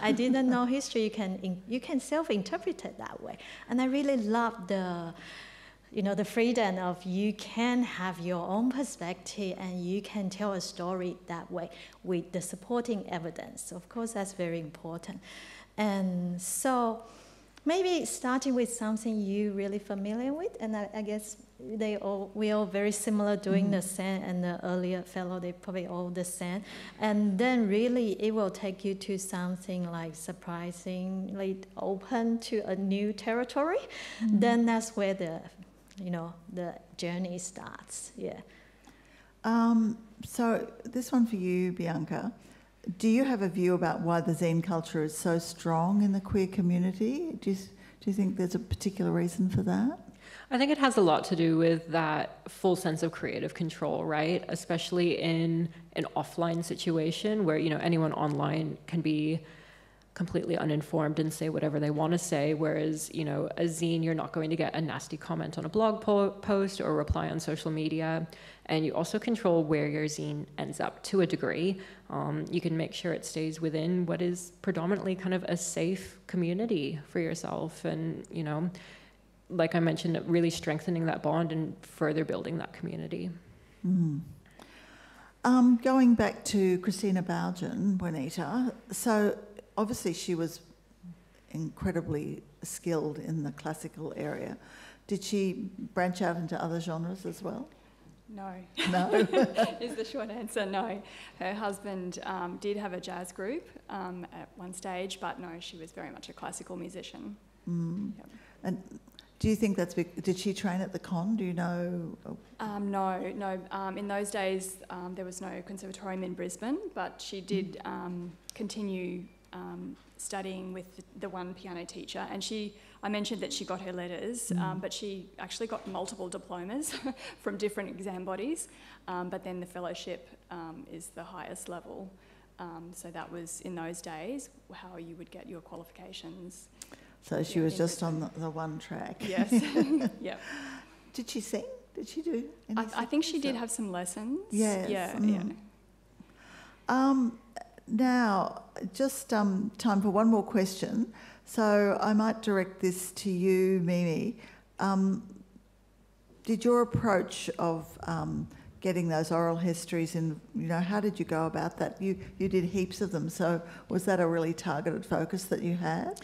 I didn't know history. You can in, you can self-interpret it that way, and I really loved the, you know, the freedom of you can have your own perspective and you can tell a story that way with the supporting evidence. Of course, that's very important, and so maybe starting with something you really familiar with, and I, I guess. They all, we all very similar doing mm-hmm. the same, and the earlier fellow, they probably all the same. And then really it will take you to something like surprisingly open to a new territory. Mm-hmm. Then that's where the, you know, the journey starts, yeah. Um, so this one for you, Bianca. Do you have a view about why the zine culture is so strong in the queer community? Do you, do you think there's a particular reason for that? I think it has a lot to do with that full sense of creative control, right? Especially in an offline situation where, you know, anyone online can be completely uninformed and say whatever they want to say, whereas, you know, a zine, you're not going to get a nasty comment on a blog po post or a reply on social media. And you also control where your zine ends up to a degree. Um, you can make sure it stays within what is predominantly kind of a safe community for yourself. And, you know, like I mentioned, really strengthening that bond and further building that community. Mm. Um, going back to Christina Boughen, Juanita, so obviously she was incredibly skilled in the classical area. Did she branch out into other genres as well? No. No? Is the short answer, no. Her husband um, did have a jazz group um, at one stage, but no, she was very much a classical musician. Mm. Yep. And do you think that's... Did she train at the Con? Do you know? Um, no, no. Um, in those days, um, there was no conservatorium in Brisbane, but she did um, continue um, studying with the one piano teacher. And she... I mentioned that she got her letters, mm. um, but she actually got multiple diplomas from different exam bodies. Um, but then the fellowship um, is the highest level. Um, so that was, in those days, how you would get your qualifications. So she yeah, was just on the, the one track. Yes. Yep. Did she sing? Did she do anything? I, I think she did have some lessons. Yes. Yeah. Mm. Yeah. Um, now, just um, time for one more question. So I might direct this to you, Mimi. Um, did your approach of um, getting those oral histories in, you know, how did you go about that? You, you did heaps of them. So was that a really targeted focus that you had?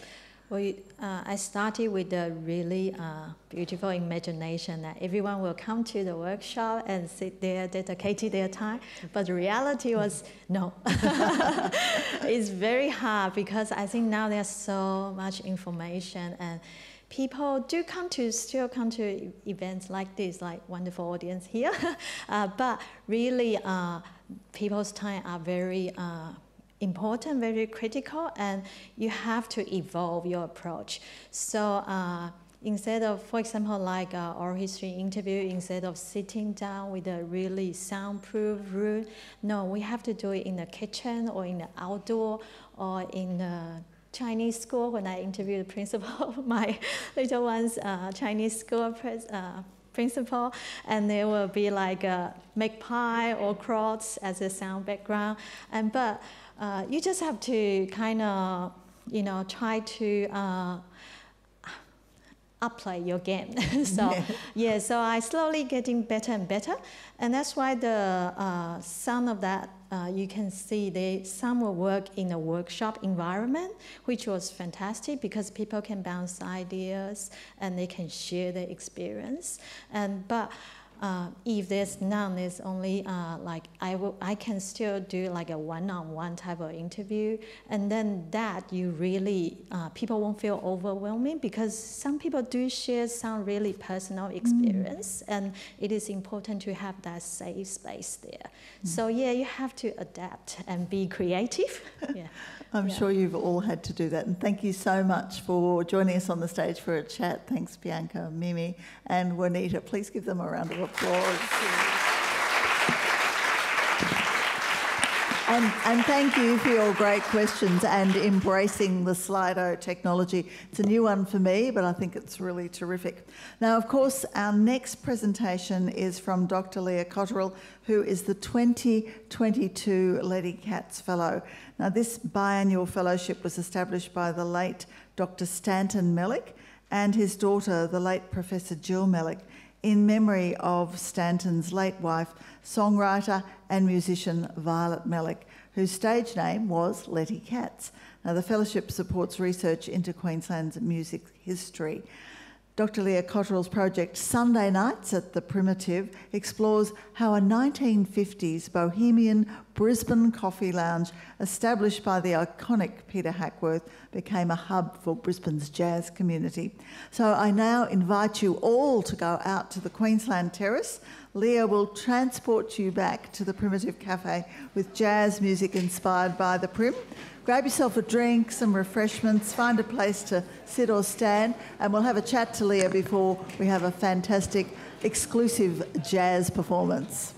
Well, uh, I started with a really uh, beautiful imagination that everyone will come to the workshop and sit there, dedicated their time. But the reality was, no. It's very hard because I think now there's so much information and people do come to, still come to events like this, like wonderful audience here. uh, but really, uh, people's time are very... Uh, important, very critical, and you have to evolve your approach. So uh, instead of, for example, like uh, oral history interview, instead of sitting down with a really soundproof room, no, we have to do it in the kitchen or in the outdoor or in the Chinese school. When I interviewed the principal, my little one's uh, Chinese school uh, principal, and there will be like uh, make pie or crowds as a sound background. And but Uh, you just have to kind of, you know, try to uh, upplay your game. So, yeah. yeah, so I slowly getting better and better. And that's why the uh, some of that, uh, you can see they, some will work in a workshop environment, which was fantastic because people can bounce ideas and they can share their experience. And but. Uh, if there's none, there's only uh, like I will. I can still do like a one-on-one type of interview, and then that you really uh, people won't feel overwhelming because some people do share some really personal experience, mm. and it is important to have that safe space there. Mm. So yeah, you have to adapt and be creative. Yeah, I'm yeah. sure you've all had to do that, and thank you so much for joining us on the stage for a chat. Thanks, Bianca, Mimi, and Juanita. Please give them a round of applause. Applause. And, and thank you for your great questions and embracing the Slido technology. It's a new one for me, but I think it's really terrific. Now, of course, our next presentation is from Doctor Leah Cotterill, who is the twenty twenty-two Letty Katz Fellow. Now, this biannual fellowship was established by the late Doctor Stanton Melick and his daughter, the late Professor Jill Melick, in memory of Stanton's late wife, songwriter and musician Violet Melick, whose stage name was Letty Katz. Now, the fellowship supports research into Queensland's music history. Doctor Leah Cotterell's project Sunday Nights at the Primitive explores how a nineteen fifties bohemian Brisbane coffee lounge established by the iconic Peter Hackworth became a hub for Brisbane's jazz community. So I now invite you all to go out to the Queensland Terrace. Leah will transport you back to the Primitive Cafe with jazz music inspired by the Prim. Grab yourself a drink, some refreshments, find a place to sit or stand, and we'll have a chat to Leah before we have a fantastic exclusive jazz performance.